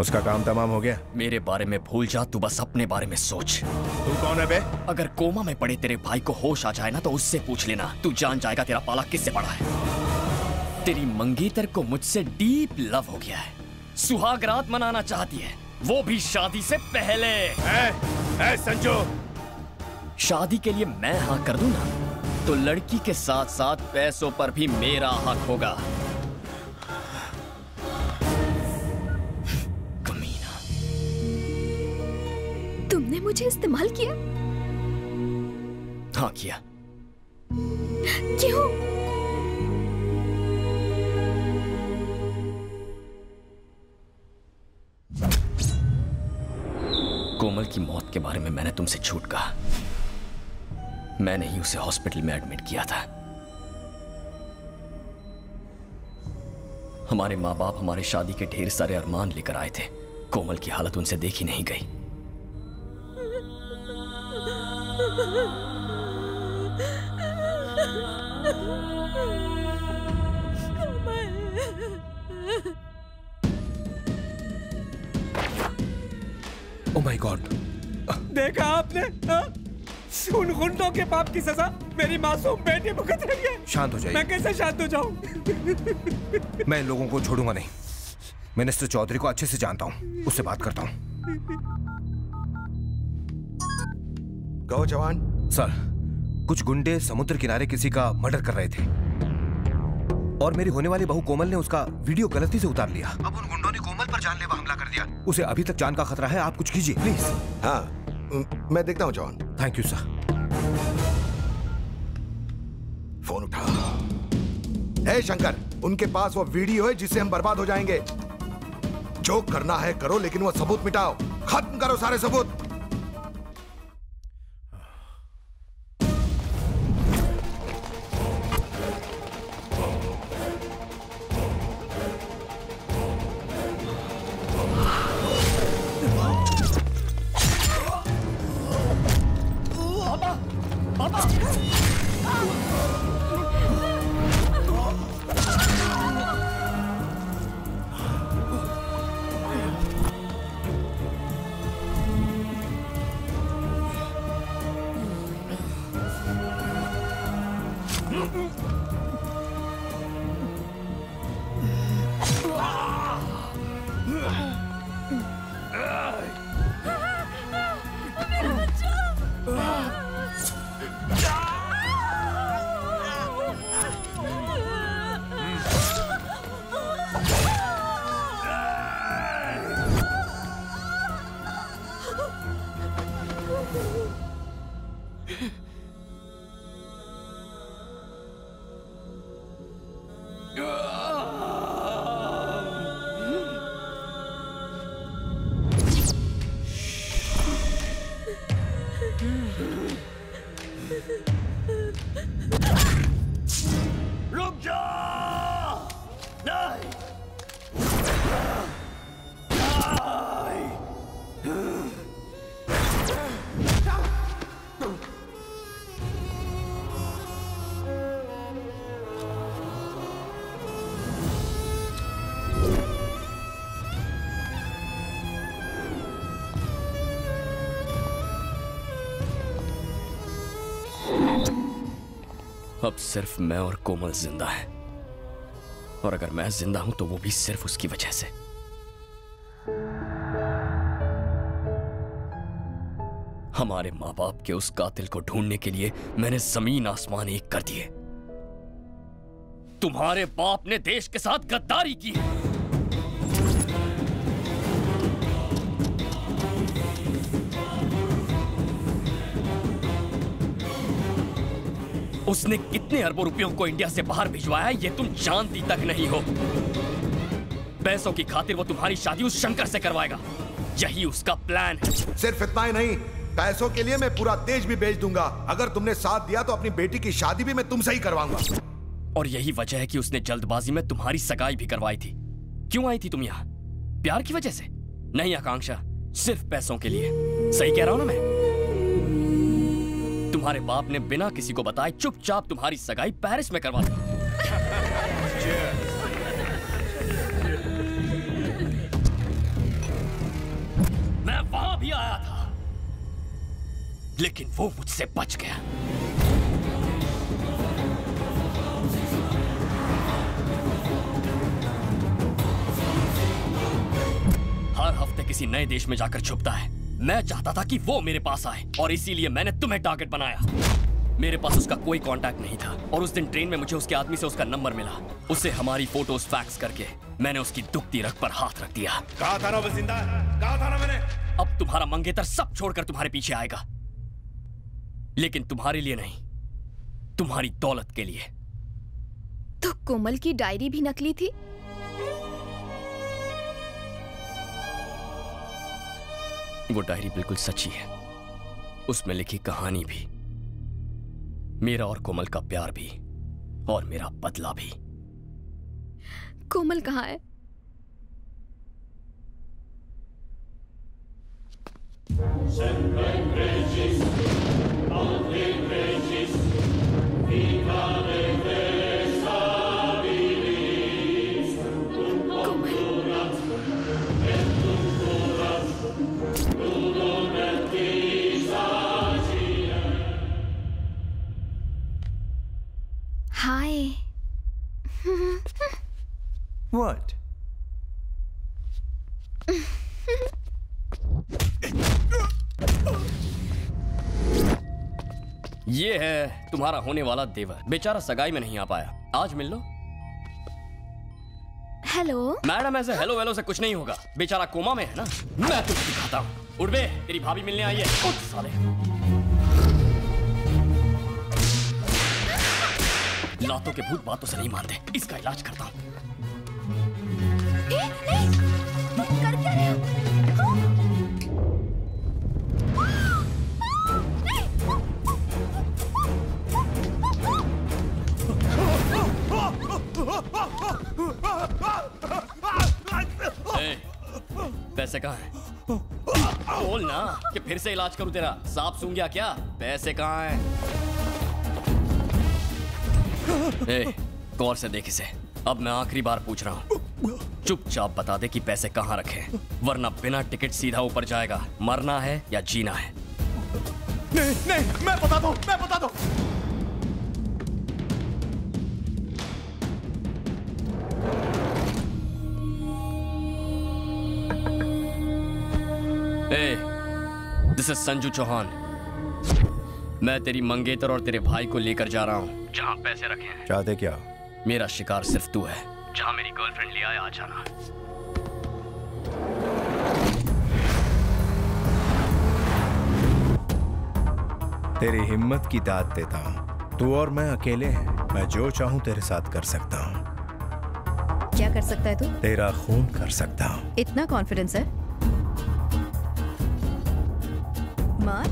उसका काम तमाम हो गया। मेरे बारे में भूल जा, तू बस अपने बारे में सोच। तू कौन है बे? अगर कोमा में पड़े तेरे भाई को होश आ जाए ना तो उससे पूछ लेना, तू जान जाएगा तेरा पाला किससे पड़ा है। तेरी मंगेतर को मुझसे डीप लव हो गया है, सुहागरात मनाना चाहती है, वो भी शादी से पहले। ए, ए, संजू, शादी के लिए मैं हाँ कर दूं ना तो लड़की के साथ साथ पैसों पर भी मेरा हक होगा। तुमने मुझे इस्तेमाल किया? हाँ किया। क्यों? कोमल की मौत के बारे में मैंने तुमसे झूठ कहा, मैंने ही उसे हॉस्पिटल में एडमिट किया था। हमारे माँ बाप हमारे शादी के ढेर सारे अरमान लेकर आए थे, कोमल की हालत उनसे देखी नहीं गई। Oh my God! देखा आपने? उन गुंडों के पाप की सजा मेरी मासूम बेटी भुगत रही है। शांत हो जाइए। मैं कैसे शांत हो जाऊं? मैं लोगों को छोड़ूंगा नहीं। मिनिस्टर चौधरी को अच्छे से जानता हूं, उससे बात करता हूं। गौ जवान सर, कुछ गुंडे समुद्र किनारे किसी का मर्डर कर रहे थे और मेरी होने वाली बहू कोमल ने उसका वीडियो गलती से उतार लिया। अब उन गुंडों ने कोमल पर जानलेवा हमला कर दिया, उसे अभी तक जान का खतरा है। आप कुछ कीजिए प्लीज। हाँ मैं देखता हूँ जवान। Thank you sir. फोन उठा। हे शंकर, उनके पास वो वीडियो है जिससे हम बर्बाद हो जाएंगे। जो करना है करो, लेकिन वो सबूत मिटाओ, खत्म करो सारे सबूत। अब सिर्फ मैं और कोमल जिंदा है, और अगर मैं जिंदा हूं तो वो भी सिर्फ उसकी वजह से। हमारे माँ बाप के उस कातिल को ढूंढने के लिए मैंने जमीन आसमान एक कर दिए। तुम्हारे बाप ने देश के साथ गद्दारी की है। उसने कितने अरबों रुपयों को इंडिया से बाहर भिजवाया ये तुम जानती तक नहीं हो। पैसों की खातिर वो तुम्हारी शादी उस शंकर से करवाएगा, यही उसका प्लान है। सिर्फ इतना ही नहीं, पैसों के लिए मैं पूरा देश भी बेच दूंगा। अगर तुमने साथ दिया तो अपनी बेटी की शादी भी मैं तुमसे ही करवाऊंगा। और यही वजह है कि उसने जल्दबाजी में तुम्हारी सगाई भी करवाई थी। क्यों आई थी तुम यहाँ? प्यार की वजह से नहीं आकांक्षा, सिर्फ पैसों के लिए। सही कह रहा हूँ ना मैं? तुम्हारे बाप ने बिना किसी को बताए चुपचाप तुम्हारी सगाई पेरिस में करवा दी। मैं वहां भी आया था, लेकिन वो मुझसे बच गया। हर हफ्ते किसी नए देश में जाकर छुपता है। मैं चाहता था कि वो मेरे पास आए और इसीलिए मैंने तुम्हें टारगेट बनाया। मेरे पास उसका कोई कांटेक्ट नहीं था और उस दिन ट्रेन में मुझे उसके आदमी से उसका नंबर मिला। उससे हमारी फोटोज फैक्स करके मैंने उसकी दुखती रख पर हाथ रख दिया। कहा था ना वो जिंदा है, कहा था ना मैंने। अब तुम्हारा मंगेतर सब छोड़कर तुम्हारे पीछे आएगा, लेकिन तुम्हारे लिए नहीं, तुम्हारी दौलत के लिए। तो कोमल की डायरी भी नकली थी? वो डायरी बिल्कुल सच्ची है, उसमें लिखी कहानी भी, मेरा और कोमल का प्यार भी, और मेरा बदला भी। कोमल कहाँ है? Hi. What? ये है तुम्हारा होने वाला देवर, बेचारा सगाई में नहीं आ पाया। आज मिल लो। हेलो मैडम, ऐसे हेलो वेलो से कुछ नहीं होगा, बेचारा कोमा में है ना। मैं तुझे दिखाता हूँ। उठ बे, तेरी भाभी मिलने आई है। उठ साले। लातों के भूत बातों से नहीं मारते, इसका इलाज करता हूँ। तुम कर क्या रहे हो? पैसे कहाँ हैं? बोल ना कि फिर से इलाज करूँ तेरा। सांप सूंघ गया क्या? पैसे कहाँ हैं? ए, गौर से देख इसे। अब मैं आखिरी बार पूछ रहा हूँ, चुपचाप बता दे कि पैसे कहाँ रखे, वरना बिना टिकट सीधा ऊपर जाएगा। मरना है या जीना है? नहीं नहीं, मैं बता दूँ, मैं बता दूँ। Hey, this is Sanju Chauhan. मैं तेरी मंगेतर और तेरे भाई को लेकर जा रहा हूँ जहाँ पैसे रखे हैं। चाहते क्या? मेरा शिकार सिर्फ तू है। जहाँ मेरी गर्लफ्रेंड ले आए आ जाना। तेरी हिम्मत की दाद देता हूँ। तू और मैं अकेले हैं। मैं जो चाहूँ तेरे साथ कर सकता हूँ। क्या कर सकता है तू? तेरा खून कर सकता हूँ। इतना कॉन्फिडेंस है? मार।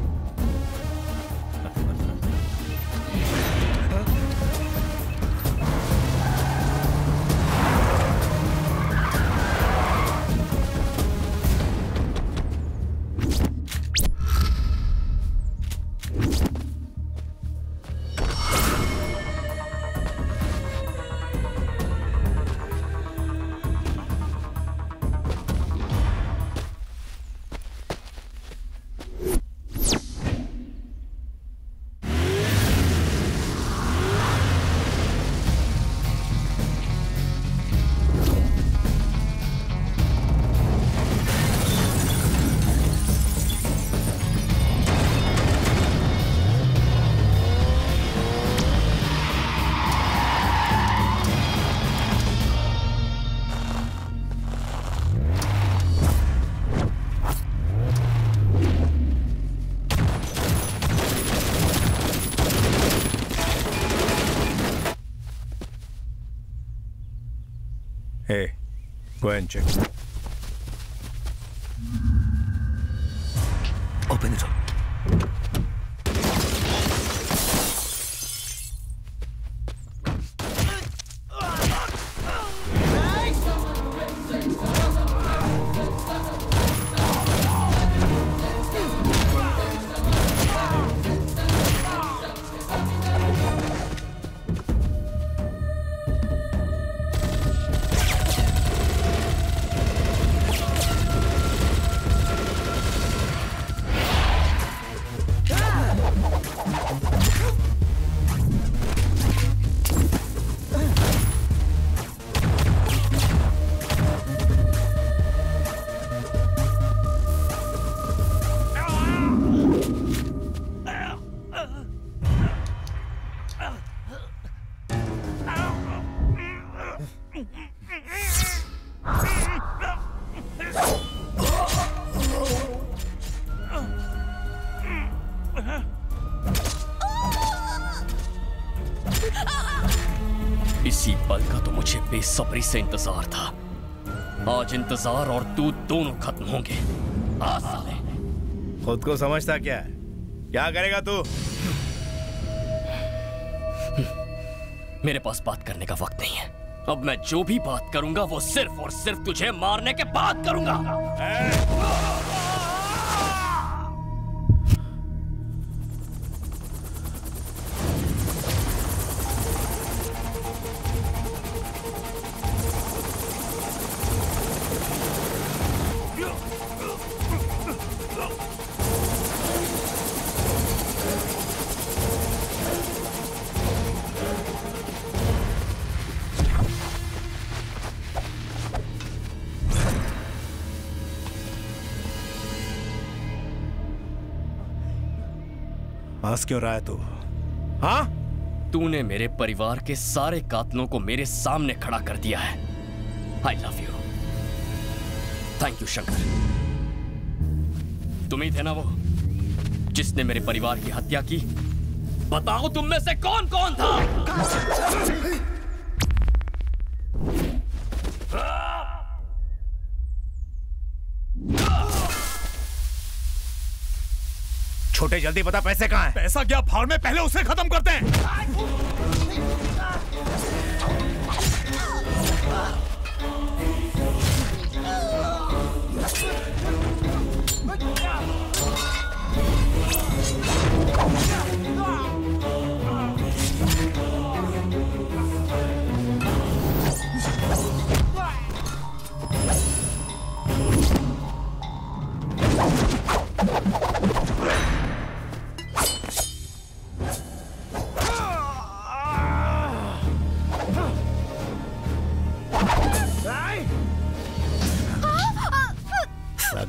Go and check. Open it up. Sabri से इंतजार था। आज इंतजार और तू दोनों खत्म होंगे। खुद को समझता क्या है? क्या करेगा तू? मेरे पास बात करने का वक्त नहीं है। अब मैं जो भी बात करूंगा वो सिर्फ और सिर्फ तुझे मारने के बाद करूंगा। क्यों रहा है तू? हाँ, तूने मेरे परिवार के सारे कातलों को मेरे सामने खड़ा कर दिया है। I love you. Thank you Shankar. तुम ही थे ना वो जिसने मेरे परिवार की हत्या की? बताओ तुम में से कौन कौन था? छोटे जल्दी बता पैसे कहाँ हैं? पैसा क्या फाड़ में पहले उसे खत्म करते हैं।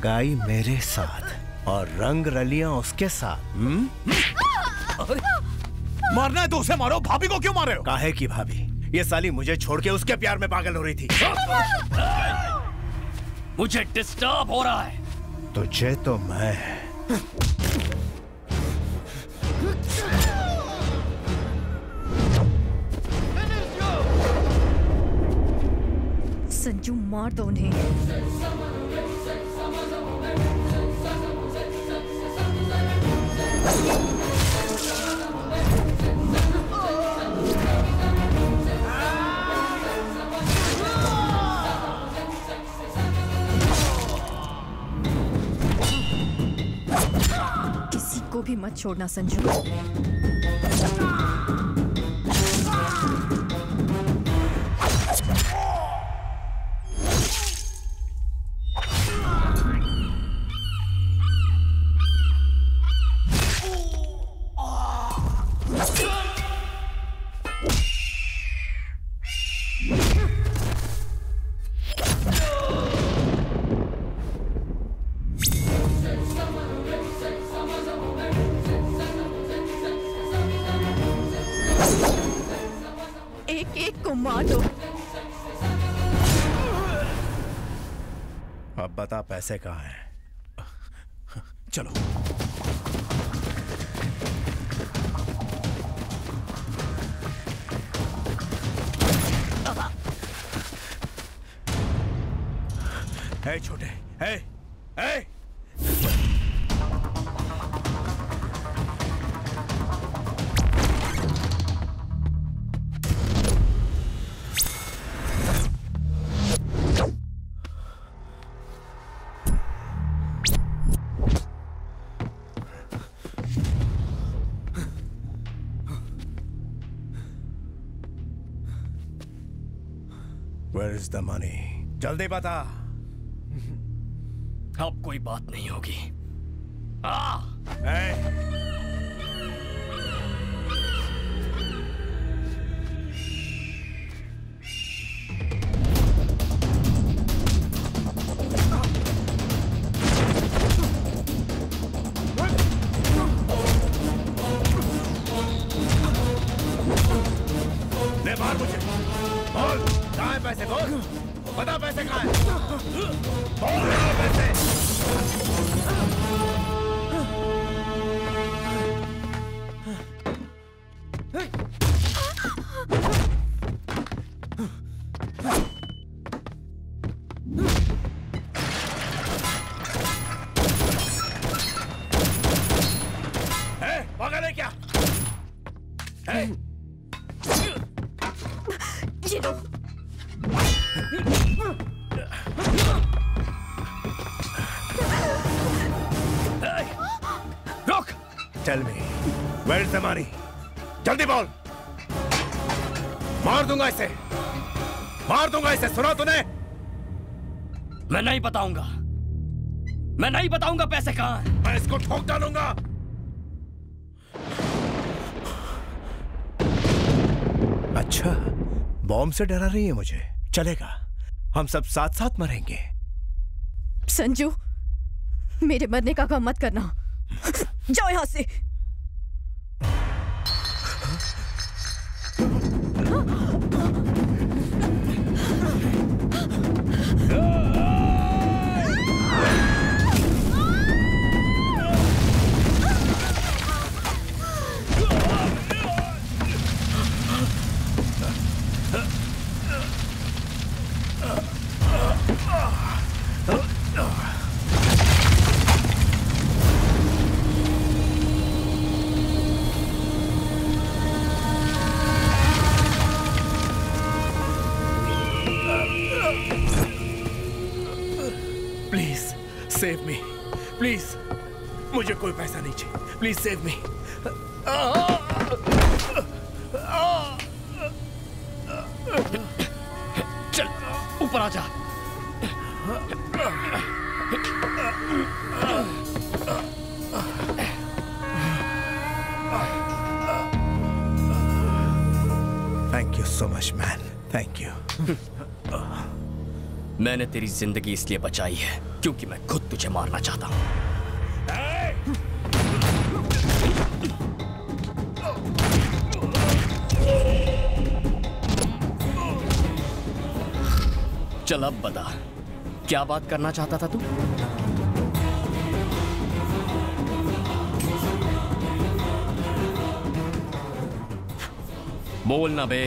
लगाई मेरे साथ और रंग रलियां उसके साथ। मारना है तो उसे मारो, भाभी को क्यों मार रहे हो? काहे की भाभी? ये साली मुझे छोड़ के उसके प्यार में पागल हो रही थी। मुझे डिस्टर्ब हो रहा है। तुझे तो मैं संजू मार दो उन्हें। किसी को भी मत छोड़ना संजू। बता पैसे कहाँ हैं? चलो है छोटे है है the money? जल्दी बता। अब कोई बात नहीं होगी। आ! नहीं बताऊंगा, मैं नहीं बताऊंगा पैसे कहाँ हैं। मैं इसको ठोक डालूंगा। अच्छा, बॉम्ब से डरा रही है मुझे? चलेगा, हम सब साथ साथ मरेंगे। संजू, मेरे मरने का काम मत करना। जाओ यहाँ से। Please save me. चल ऊपर आ जा। Thank you so much, man. Thank you. मैंने तेरी जिंदगी इसलिए बचाई है क्योंकि मैं खुद तुझे मारना चाहता हूं। चल अब बता, क्या बात करना चाहता था तू? बोल ना बे।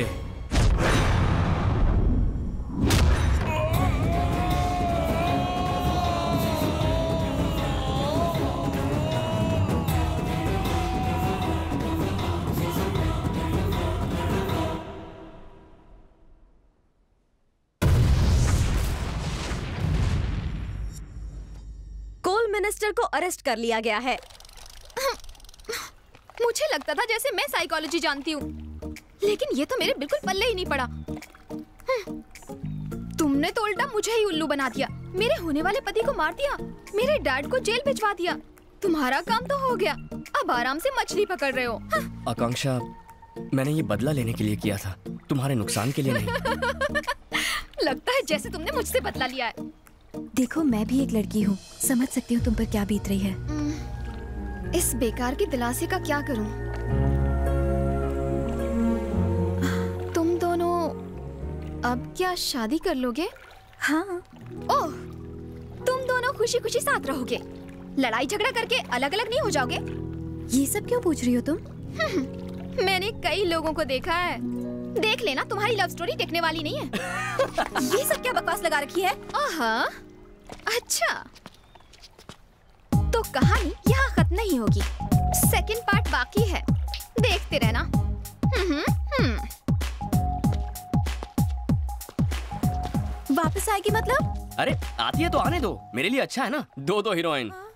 मिनिस्टर को अरेस्ट कर लिया गया है। मुझे लगता था जैसे मैं साइकोलॉजी जानती हूँ, लेकिन ये तो मेरे बिल्कुल पल्ले ही नहीं पड़ा। तुमने तो उल्टा मुझे ही उल्लू बना दिया, मेरे होने वाले पति को मार दिया, मेरे डैड को जेल भिजवा दिया। तुम्हारा काम तो हो गया, अब आराम से मछली पकड़ रहे हो। आकांक्षा, मैंने ये बदला लेने के लिए किया था, तुम्हारे नुकसान के लिए नहीं। लगता है जैसे तुमने मुझसे बदला लिया है। देखो, मैं भी एक लड़की हूँ, समझ सकती हूँ तुम पर क्या बीत रही है। इस बेकार के दिलासे का क्या करूँ? तुम दोनों अब क्या शादी कर लोगे? हाँ। ओह, तुम दोनों खुशी खुशी साथ रहोगे, लड़ाई झगड़ा करके अलग अलग नहीं हो जाओगे? ये सब क्यों पूछ रही हो तुम? मैंने कई लोगों को देखा है। देख लेना, तुम्हारी लव स्टोरी देखने वाली नहीं है। ये सब क्या बकवास लगा रखी है? आहा, अच्छा, तो कहानी यहाँ खत्म नहीं होगी, सेकंड पार्ट बाकी है, देखते रहना। हम्म हम्म वापस आएगी मतलब? अरे आती है तो आने दो, मेरे लिए अच्छा है ना, दो दो हीरोइन।